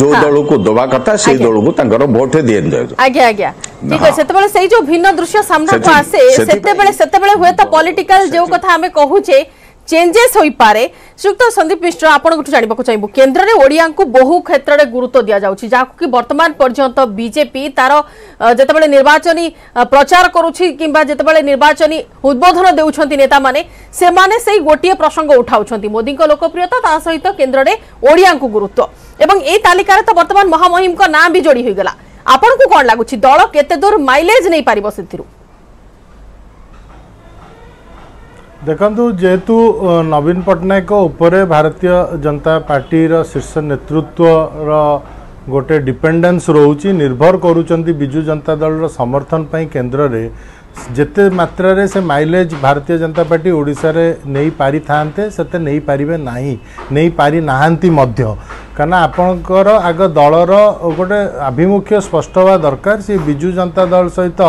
जो दल को दबा कथा से दल को तांकर वोट दे दे आगे आगे ठीक है सेतेबेले सेई जो भिन्न दृश्य सामना को आसे सेतेबेले होय त पॉलिटिकल जो कथा हमें कहूचे चेंजेस होई पारे श्रीयुक्त संदीप मिश्र आपंठ जानवाक चाहिए केन्द्र में ओडिया को बहु क्षेत्र में गुरुत्व दि जाऊँ जहाँकि बर्तमान पर्यंत बीजेपी तार जितेबाला निर्वाचन प्रचार करुच्ची किंबा जितेबाला निर्वाचन उद्बोधन देउछंती नेता माने से माने से गोटे प्रसंग उठाउछंती मोदी को लोकप्रियता ता सहित केन्द्र में ओडिया को गुरुत्व एवं ए तालिकार तो बर्तमान महामहिम का नाम भी जोड़ी होगा आपण को कौन लगुच दल केते दूर माइलेज नहीं पारिबो सिथिरु देखु जेहेतु नवीन पट्टनायक उपरे भारतीय जनता पार्टी रा शीर्ष नेतृत्व रा गोटे डिपेंडेंस रोची निर्भर करुचंती बिजू जनता दल रा समर्थन पाई केंद्र रे जिते मात्रा रे से माइलेज भारतीय जनता पार्टी ओडिशा रे नहीं पारी थांते सेते नहीं पारिबे नाही नहीं पारी नाहांती मध्य कारण आपणकर आग दलर गोटे आभिमुख्य स्पष्ट होगा दरकार सी बिजू जनता दल सहित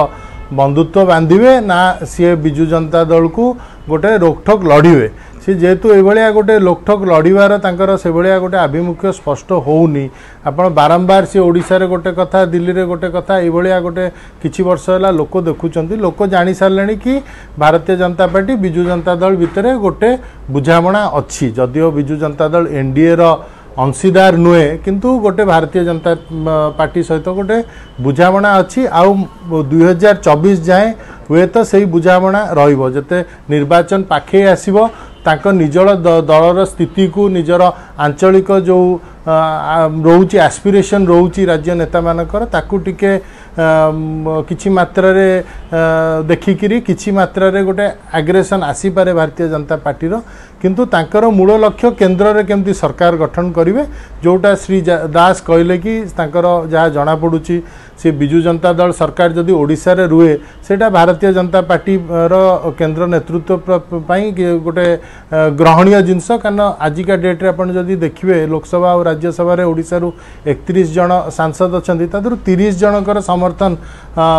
बंधुत्व बांधे ना सी बिजू जनता दल को गोटे रोकठोक लड़े सी जेहेतु ये गोटे रोकठोक लड़बार तर से गोटे आभिमुख्य स्पष्ट होनी आप बारंबार सी ओडिशा गोटे कथा दिल्ली रे गोटे कथा ये गोटे किछि वर्ष है लोक देखुं लोक जाणी सारे कि भारतीय जनता पार्टी बिजू जनता दल भितर गोटे बुझामणा अच्छी जदिओ बिजू जनता दल एनडीए रो अंशीदार नुहे किंतु गोटे भारतीय जनता पार्टी सहित गोटे बुझामणा अच्छी आउ 2024 जाए हुए तो से बुझामणा रते निर्वाचन पाखे आसव निजर दलर स्थिति को निजर आंचलिक जो रोचे आस्पिरेसन रोचे राज्य नेता मानकर ताकू टिके किछि मात्रा रे देखिकिरी किछि मात्रा रे गोटे एग्रेसन आसीपारे भारतीय जनता पार्टी रो किंतु तांकर मूल लक्ष्य केंद्र रे केमती सरकार गठन करिवे जोटा श्री दास कहले कि तांकर जहाँ जना पडुची सी बिजू जनता दल सरकार जदि ओडिशा रे रुहे सेटा भारतीय जनता पार्टी रो केंद्र नेतृत्व पाई गोटे ग्रहणीय जिनस कारण आजिका डेट्रे आपण जदि देखिबे लोकसभा और राज्यसभा रे ओडिशा रु 31 जन सांसद अछंती तादर 30 जनकर समर्थन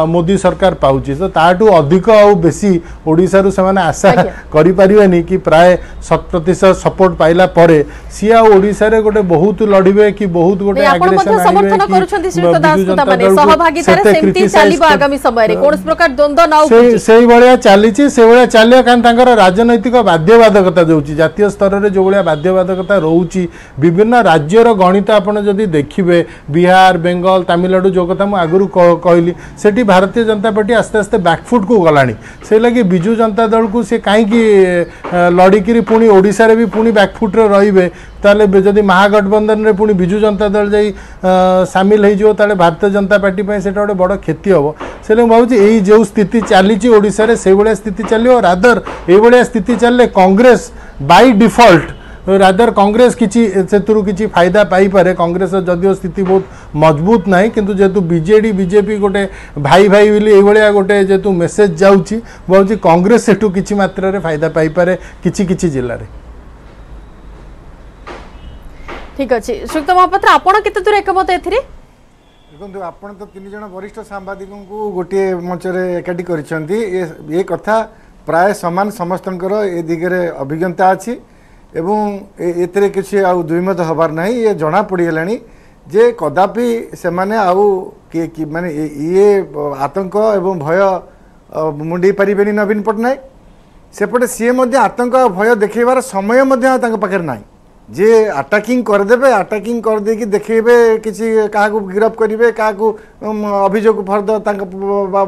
मोदी सरकार पाउची तो ताटू अधिक आउ बेसी ओडिशा रु से माने आशा करि परिबेनी कि प्राय 100% सपोर्ट पाइला परे सिया ओडिशा रे गोटे बहुत लढिबे कि बहुत गोटे एग्रेशन समर्थन करूछंती श्रीयुक्त दास ता माने सहभागिता रे सेमती चालिबो आगामी समय रे कोनस प्रकार द्वंद्व नाउ से सेही बळिया चालीची से बळिया चालिया कारण तांकर राजनैतिक बाध्यबाधकता देउची जातीय स्तर रे जो बळिया बाध्यबाधकता रहउची विभिन्न राज्यर गणित आपण जदि देखिबे बिहार बेंगल तमिलनाडु जो कथा मु आगुरु कहली सेठी भारतीय जनता पार्टी आस्ते आस्ते बैकफुट को गलानी से लगी बिजू जनता दल को से कहीं लड़िकी पुणी ओडिशा रे भी पुणी बैकफुट रे रहिबे ताले जदि महागठबंधन रे पुणी बिजू जनता दल जाई शामिल हो जो ताले भारतीय जनता पार्टी पे सेटा गोटे बड़ क्षति होबो से लगी भावुची एई जो स्थिति चलीची ओडिशा रे से बळे स्थिति चलियो रादर ए बळे स्थिति चलले Congress by default rather Congress किसी कि फायदा पाई पारे कांग्रेस जदिव स्थिति बहुत मजबूत ना किंतु जेतु बीजेडी बीजेपी गोटे भाई भाई बोली ये गोटे जेतु मेसेज जाऊँगी भावी कांग्रेस सेठू किसी मात्रा रे फायदा पाई पारे किसी किसी जिले में ठीक अच्छे श्रीयुक्त महापात्र आपण केते दूर एकमत एथिरे देखो आपण तो तीन जन वरिष्ठ सांबादिकों को गोटे मंच रे एकाठी करिसंती ए कथा प्राय समान समस्तनकर ए दिगरे अभिज्ञता अछि एवं एतरे किसी आउ दुईमत हबार नहीं ये जना पड़गला जे कदापि से माने आउ के माने ये आतंक एवं भय मुंडे पारे नवीन पट्टनायक सेपटे सीए मध्य आतंक भय देखेबार समय मध्य पाखे ना जे अटैकिंग करदेवे अटैकिंग करदे कि देखेबे किसी क्या गिरफ्त करेंगे क्या अभियोग फर्द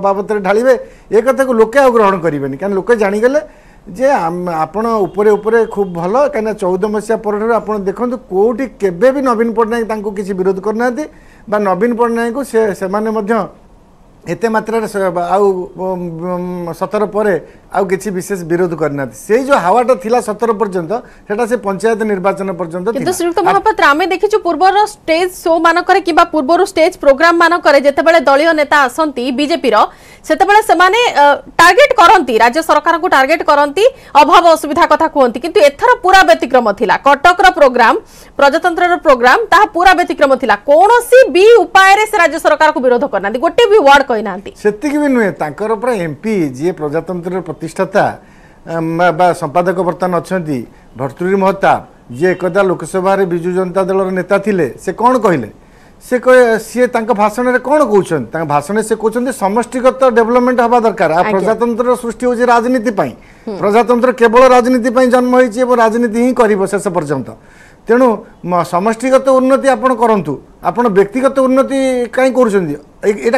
बाबत ढालिबे ये कथा को लोके आ ग्रहण करेनि क्या लोके जाणीगले जे आपण उपरे उपरे खूब भल कहीं 14 मसीहा पर आप देखते कौटी केबे भी नवीन पट्टनायक किसी विरोध करना बा नवीन पट्टनायक से एत मात्र आउ 17 पर आउ किसी विशेष विरोध करना से जो हावाटा थिला 17 पर्यंत से पंचायत निर्वाचन पर्यंत किंतु श्रीयुक्त महापात्र आमे देखिछु पूर्वर स्टेज शो मान करे किबा पूर्वर स्टेज प्रोग्राम मान करे जेतेबेले दलीय नेता आसंती बीजेपी रो सेतेबेले समाने टार्गेट करंती राज्य सरकार को टार्गेट करंती अभाव असुविधा कथा कहंती किंतु एथर पूरा व्यतिक्रम थिला कटक रो प्रोग्राम प्रजातंत्र रो प्रोग्राम ता पूरा व्यतिक्रम थिला कोनोसी बी उपाय रे से राज्य सरकार को विरोध करनांती गोटे भी वर्ड सेतिक भी नुहे तांकर पूरा एमपी जी प्रजातंत्र प्रतिष्ठाता बा संपादक बर्तमान अच्छा भर्तृहरी महताब जी एकदा लोकसभा बिजू जनता दल नेता थिले से कौन कहले से सी भाषण में कौन कहते भाषण से कहते समष्टिगत डेवलपमेंट हवा दरकार आ प्रजातंत्र सृष्टि हो राजनीति प्रजातंत्र केवल राजनीति जन्म होती राजनीति ही कर शेष पर्यंत तेणु समष्टिगत उन्नति आपड़ करूँ आपड़ व्यक्तिगत उन्नति कहीं करा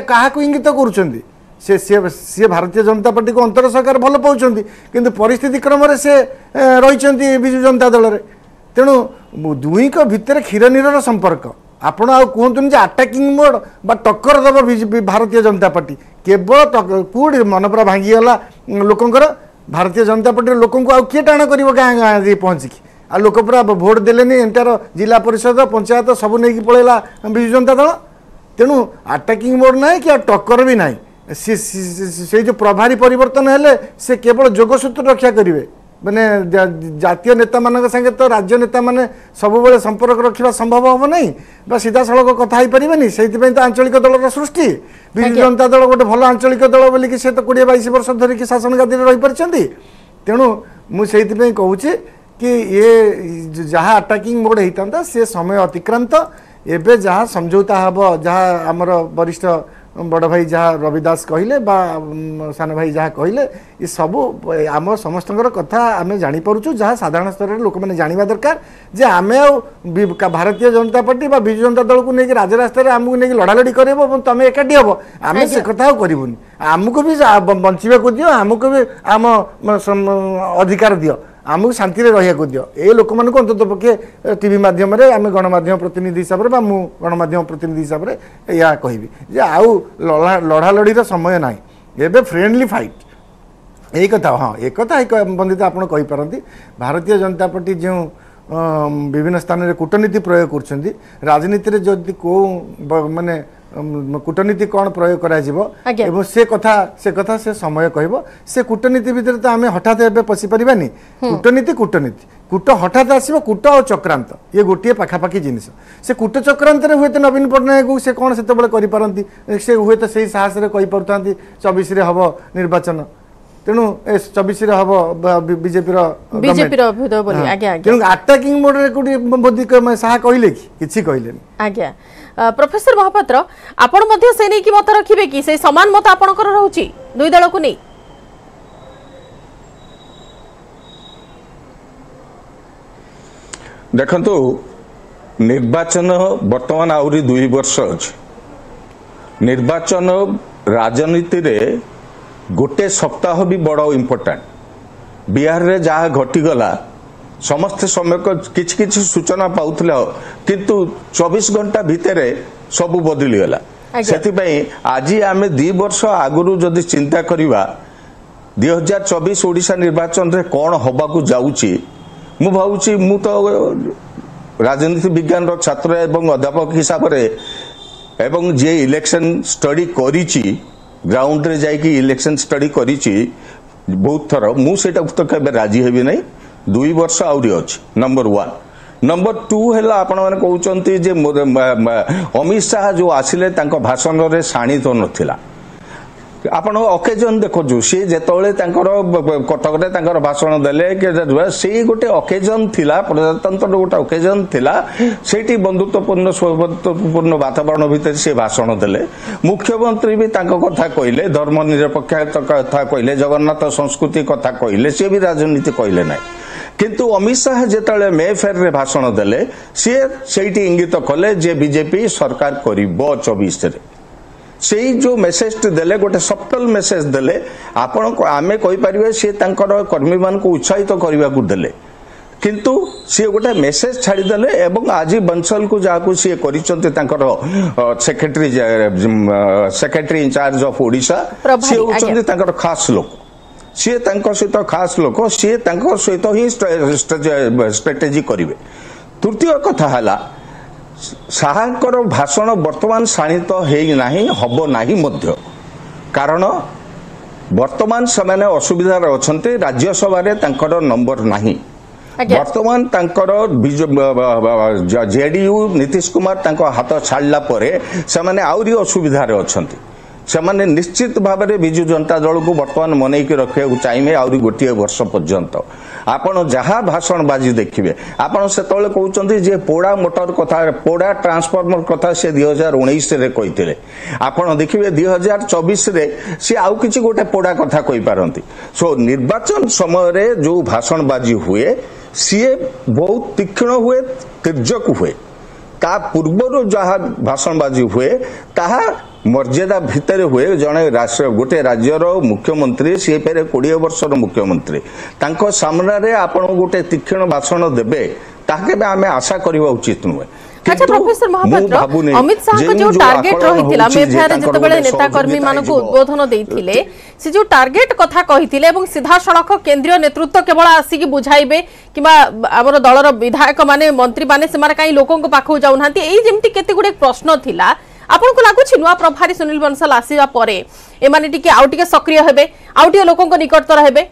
क्या इंगित कर सी भारतीय जनता पार्टी को अंतर सरकार भल पाँच कि परिस्थिति क्रम से रही विजु जनता दल में तेणु दुई भितर क्षीर नीर संपर्क आपण आज आटाकिंग मोड बा टक्कर दब भारतीय जनता पार्टी केवल कूड़ी मनपुरा भांगीगला लोकंर भारतीय जनता पार्टी लोक किए टाण कर गाँ गाँव पहुँचिकी आ लोक पूरा भोट देले एंटार जिला परिषद पंचायत सब नहीं पलैला विजु जनता दल तेणु आटाकिंग मोड ना कि टक्कर भी ना से जो प्रभारी परिवर्तन हेले से केवल जोगसूत्र रक्षा करेंगे मैंने जातीय नेता मान संगे तो राज्य नेता मैंने सबुबले संपर्क रखा संभव हम ना बा सीधा सड़क कथा हो पारे से आंचलिक दलर सृष्टि विजु जनता दल गोटे भल आंचलिक दल बोलिकी से तो 20-22 वर्ष धरिक शासन गादी रही पार्टी तेणु मुझे कहूँ कि ये जहाँ अटैकिंग मोड होता से समय अतिक्रांत एवं जहाँ समझौता हे जहाँ आमर वरिष्ठ बड़ भाई जहाँ रविदास कहले सान भाई जहाँ कहले ये सबू आम समस्त कथा आम जापु जहाँ साधारण स्तर में लोक मैंने जाना दरकार जे आम भारतीय जनता पार्टी विजु जनता दल को लेकिन राजरास्त आमको लेकिन लड़ालड़ी कर तुम एकाठी हम आम से कथा करूनी आमको भी बचा को दियो आमको भी आम अधिकार दियो आमको शांति रहा को दियो ये लोक मूँ अंत पक्षे टीवी मध्यम आम गणमाध्यम प्रतिनिधि हिसाब से मु गणमाध्यम प्रतिनिधि हिसाब से या कहबी जे आउ लड़ा लड़ीर समय ना एबे फ्रेंडली फाइट यही कथा हाँ एक कथा बंदित आपड़ कहींपारती भारतीय जनता पार्टी जो विभिन्न स्थान में कूटनीति प्रयोग कर राजनीति में जदि कौ मानने कूटनीति कौन प्रयोग कर से कथा से समय कह से कूटनीति भितर तो आम हठात ए पशि पारानी कूटनीति कूटनीति कूट हठात आसो कूट और चक्रांत ये गोटे पाखापाखि जिनस से कूट चक्रांत हे तो नवीन पट्टनायक को से कौन से पारती से हे तो सही साहस में कही पारती 24 हम निर्वाचन तेणु 24 हम बीजेपी तेणु आटाकिंग मोड रे मोदी शाह कहले कि कहले प्रोफेसर महापात्र आपण मध्य से नहीं कि मत रखिबे कि से समान मत आपणकर रहउची दुई दल को नहीं देखंतु निर्वाचन वर्तमान आउरी 2 वर्ष अछि निर्वाचन राजनीति रे गोटे सप्ताह भी बड़ा इंपोर्टेंट बिहार रे जहा घटी गला समस्ते समय को किसी सूचना पाउथिले किंतु 24 घंटा भितर सब बदली गला से आज आम दि वर्ष आगुरी जदि चिंता करवा 2024 ओडिशा निर्वाचन रे कौन होबा को जाउची मु भाउची मु तो राजनीति विज्ञान रो छात्र एवं अध्यापक हिसाब रे एवं जे इलेक्शन स्टडी करिची ग्राउंड रे जाई कि इलेक्शन स्टडी करिची बहुत थर मु सेटा केबे राजी हेबी नहीं 2 वर्ष आउरी अच्छे नंबर 1 नंबर 2 है आपने कहते जे अमित शाह जो आसिले भाषण रे शाणी तो नाला आपण अकेजन देखु सी जिते कटक भाषण देले से गोटे अकेजन थिला प्रजातंत्र गोटे अकेजन थिला से बंधुत्वपूर्ण स्वतंत्रपूर्ण वातावरण भितर से भाषण देले मुख्यमंत्री भी कथा कहले धर्म निरपेक्ष कथा कहले जगन्नाथ संस्कृति कथा कहले सी भी राजनीति कहले ना किंतु अमित शाह जिते मे फेर रे भाषण देले सी से इंगित कले जे बीजेपी सरकार करिबो 24 रे से जो मेसेज देले गोटे सप्टल मेसेज देले आपण आमे कहि परिबे से तांकर कर्मी मान को उत्साहित करबा को देले किंतु से गोटे मेसेज छाड़ी देले एवं आज बंसल को जाकू से करिसते तांकर सेक्रेटरी इंचार्ज ऑफ ओडिशा से उचंदी तांकर खास लोक से तांकर सहित खास लोक से तांकर सहित ही स्ट्रेटजी करिवे तृतीय कथा हला शाहर भाषण वर्तमान शाणित होना हम ना कारण वर्तमान से असुविधार अच्छा राज्यसभा नंबर ना वर्तमान जेडीयू नीतीश कुमार हाथ छाड़ा पर से आसुविधार अच्छा सेमाने निश्चित भाव में विजु जनता दल को बर्तमान मनईक रखा चाहिए आहरी गोटे वर्ष पर्यंत आपन जहाँ भाषणबाजी देखिए आपत से कहते जे पोड़ा मोटर कथा पोड़ा ट्रांसफर्मर कथा से 2019 कही आपन देखिए 2024 सी आउ किसी गोटे पोड़ा कथा कही पारती। सो निर्वाचन समय जो भाषणबाजी हुए सी बहुत तीक्ष्ण हुए तिर्जक हुए ता पूर्वर जहाँ भाषणबाजी हुए ताहा मर्यादा भितर हुए जड़े राष्ट्र गोटे राज्यर मुख्यमंत्री सी फेरे 20 वर्षर मुख्यमंत्री तांको सामने आपन गोटे तीक्ष्ण भाषण देवे ताके आम आशा करवा उचित नुहे। अच्छा प्रोफेसर महापात्र अमित शाह का जो टारगेट रहिथिला मेथारे जतबेले नेता कर्मी मानको उद्बोधन देथिले से जो टारगेट कथा कहिथिले एवं सीधा सड़क केंद्रीय नेतृत्व केवल आसी कि बुझाइबे किबा हमर दलर विधायक माने मंत्री माने से माने काही लोकन को पाखौ जाउ नाथि एई जेमति केते गुडे प्रश्न थिला आपन को लागुछि नुवा प्रभारी सुनील बंसल आसीबा परे ए माने टिके आउ टिके सक्रिय हेबे आउ टिके लोकन को निकटतर हेबे।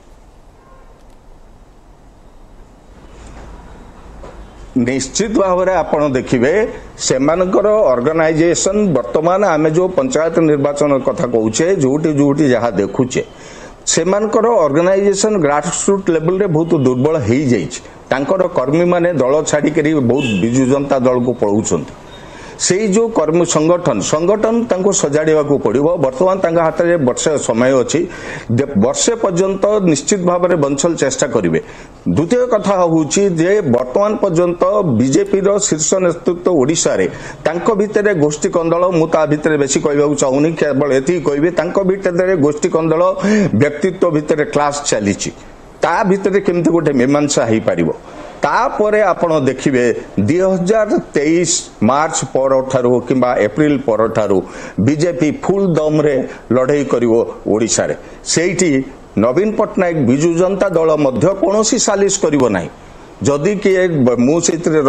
निश्चित भाव में आपड़ देखिए सेमानकर ऑर्गेनाइजेशन वर्तमान आम जो पंचायत निर्वाचन कथा कौचे जोटी जोटी जहाँ देखुचे सेमानकर ऑर्गेनाइजेशन ग्रासरूट लेवल रे बहुत दुर्बल हो जाकर कर्मी माने दल छाड़िक बहुत विजु जनता दल को पलाउं से जो कर्म संगठन संगठन तांको सजाड़वा को पड़ो बर्तमान तांका हाथ में वर्षे समय अच्छी वर्षे पर्यंत निश्चित भाव में बंसल चेष्टा करेंगे। द्वितीय कथा हूँ जे बर्तमान पर्यंत बीजेपी शीर्ष नेतृत्व ओडिशा रे तांको भितर गोष्ठी कंदल मुता भितर बेसी कहबाक चाहूनी केवल एति कहबे तांको भितर गोष्ठी कंदल व्यक्तित्व भितर क्लास चलीची ता भितर केमते गोटे मीमांसा हो पार तापर आप देखिए 2023 मार्च पर कि एप्रिल पर बीजेपी फुल दम रे लड़ाई करिवो ओडिशा रे सेठी नवीन पटनायक विजु जनता दल मध्य कौन सालिस करिवो नाही जदि किए मु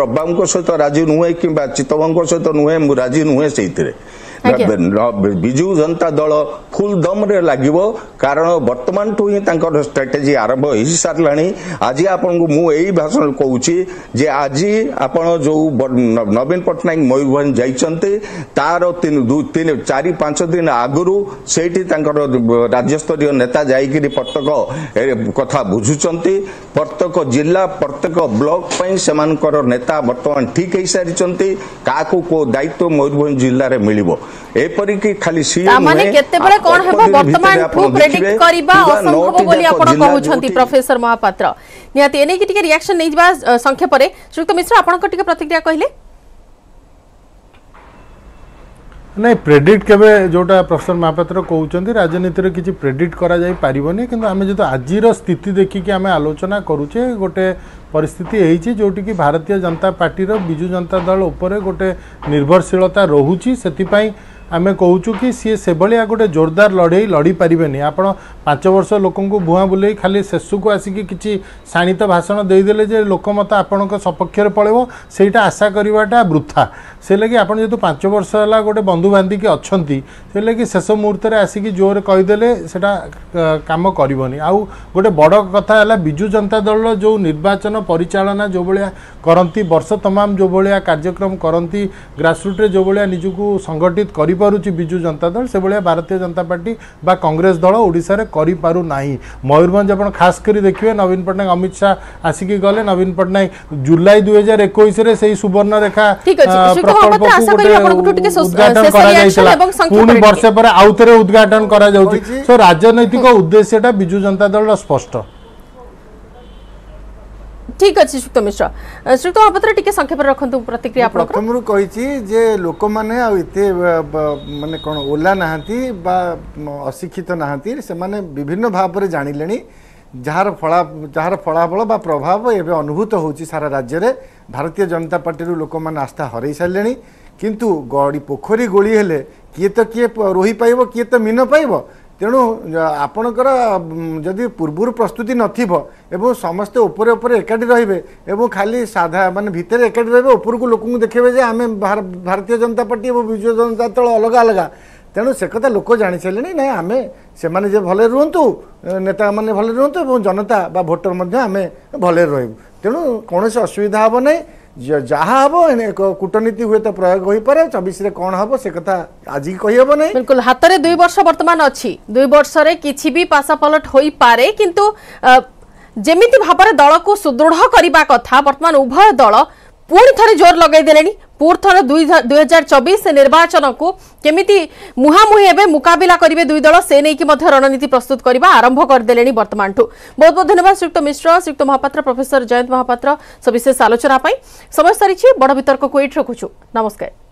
रब्बांको सहित राजी नुहे कि चितवंको सहित नुहे मु राजी नुहे से विजु जनता दल फुल दम रे लागिवो कारण वर्तमान ठू ही स्ट्राटेजी आरंभ हो सारे। आज आपको मुझे भाषण कहूँ जे आज आप जो नवीन पटनायक मयूरभंज जाइछन्ते तार 4-5 दिन आगुरु से राज्यस्तरीय नेता जाकर प्रत्येक कथा बुझुचंती प्रत्येक जिला प्रत्येक ब्लॉक पर नेता वर्तमान ठीक हो सारी क्या को दायित्व मयूरभंज जिले में मिलिवो एपरी कि खाली वर्तमान करिबा असंभव बोली आपण कहउछंती। प्रोफेसर महापात्र निहाती एने कि टिके रिएक्शन नै जबा संख्या परे श्रीयुक्त मिश्र आपण को टिके प्रतिक्रिया कहिले नै प्रेडिक्ट केबे जोटा प्रोफेसर महापात्र कहउछंती राजनीति रे किछि प्रेडिक्ट करा जाई पारिबोनी किंतु आमे जतो आजिर स्थिति देखि कि आमे आलोचना करूचे गोटे परिस्थिति एहिछि जोटी कि भारतीय जनता पार्टी रो बिजु जनता दल उपरे गोटे निर्भरशीलता रहुछि सेतिपाई आमे कहूँ कि सी से गोटे जोरदार लड़े लड़ी पारे आप 5 वर्ष लोक भुआ बुले खाली शेष को आसिक किसी शाणित भाषण देदेले जे लोक मत आपण सपक्ष पलैब से आशा करवाटा वृथा से लगी आप 5 वर्ष है गोटे बंधु बांधिकी अच्छा से लगी शेष मुहूर्त आसिक जोर कहीदेले से कम करनी आउ गोटे बड़ कथा है बिजु जनता दल जो निर्वाचन परिचालना जो भाया करती वर्ष तमाम जो भाया कार्यक्रम करती ग्रासरूट्रे जो भाया निजुक संगठित कर बिजु जनता दल से भाया भारतीय जनता पार्टी बा कांग्रेस दल ओडिशा रे करि पारु नाही। मयूरभंज आपण खास करी देखिए नवीन पटनायक अमित शाह आसिकी गले नवीन पटनायक जुलाई 2021 रे सेही सुवर्णरेखा पुणी वर्ष पर आउथरे उद्घाटन करा जाउथि सो राजनैतिक उद्देश्यटा बिजु जनता दल स्पष्ट ठीक अच्छे। श्रीयुक्त मिश्र श्रीयुक्त महापात्र टिके संक्षेप रखंतु प्रतिक्रिया आपन प्रथमरु कहि छी जे लोक माने आ इते माने कोन ओला नाहंती बा अशिक्षित नाहंती से माने विभिन्न भाव रे जानि लेनी जार फलाफल बा प्रभाव एबे अनुभूत होउची सारा राज्य रे भारतीय जनता पार्टी रु लोक माने आस्था हरै सालेनी किंतु गड़ी पोखरी गोली हेले किए तो किए रोही पाइबो किए तो मीन पाइबो तेणु आपणकर जदि पूर्व प्रस्तुति नथिबो एवं समस्ते ऊपर ऊपर एकाठी रहिबे एवं खाली साधा माने भितर एकाठी रहिबे ऊपर को लोकन देखेबे जे आमे भारतीय जनता पार्टी एवं विजु जनता दल अलग अलग तेणु से कथा लोक जानि सैले ना आमे से माने जे भले रुहंतु नेता माने भले रुहंतु एवं जनता बा वोटर मध्ये आमे भले रहबो तेणु कोनोसी असुविधा हबो नै जहाँ हम हाँ कूटनीति हुए तो प्रयोग हो पारे 24 रे कौन हम हाँ से कथा आज कही हम ना बिल्कुल हाथ में 2 वर्ष बर्तमान अच्छी 2 वर्ष किसी भी पासापलट हो पारे किंतु जमीती भाव दल को सुदृढ़ करने कथा बर्तमान उभय दल पुणी थोड़े जोर लगेदेले पुर थर 2024 निर्वाचन को केमिति मुहामुही एवं मुकबिला करेंगे दुई दल से नहीं रणनीति प्रस्तुत करने आरंभ करदेले बर्तमान ठूँ। बहुत बहुत धन्यवाद श्रीयुक्त मिश्र, श्रीयुक्त महापात्र, प्रोफेसर जयंत महापात्र सविशेष आलोचना समय सारी बड़ वितर्क को एट रखुचु। नमस्कार।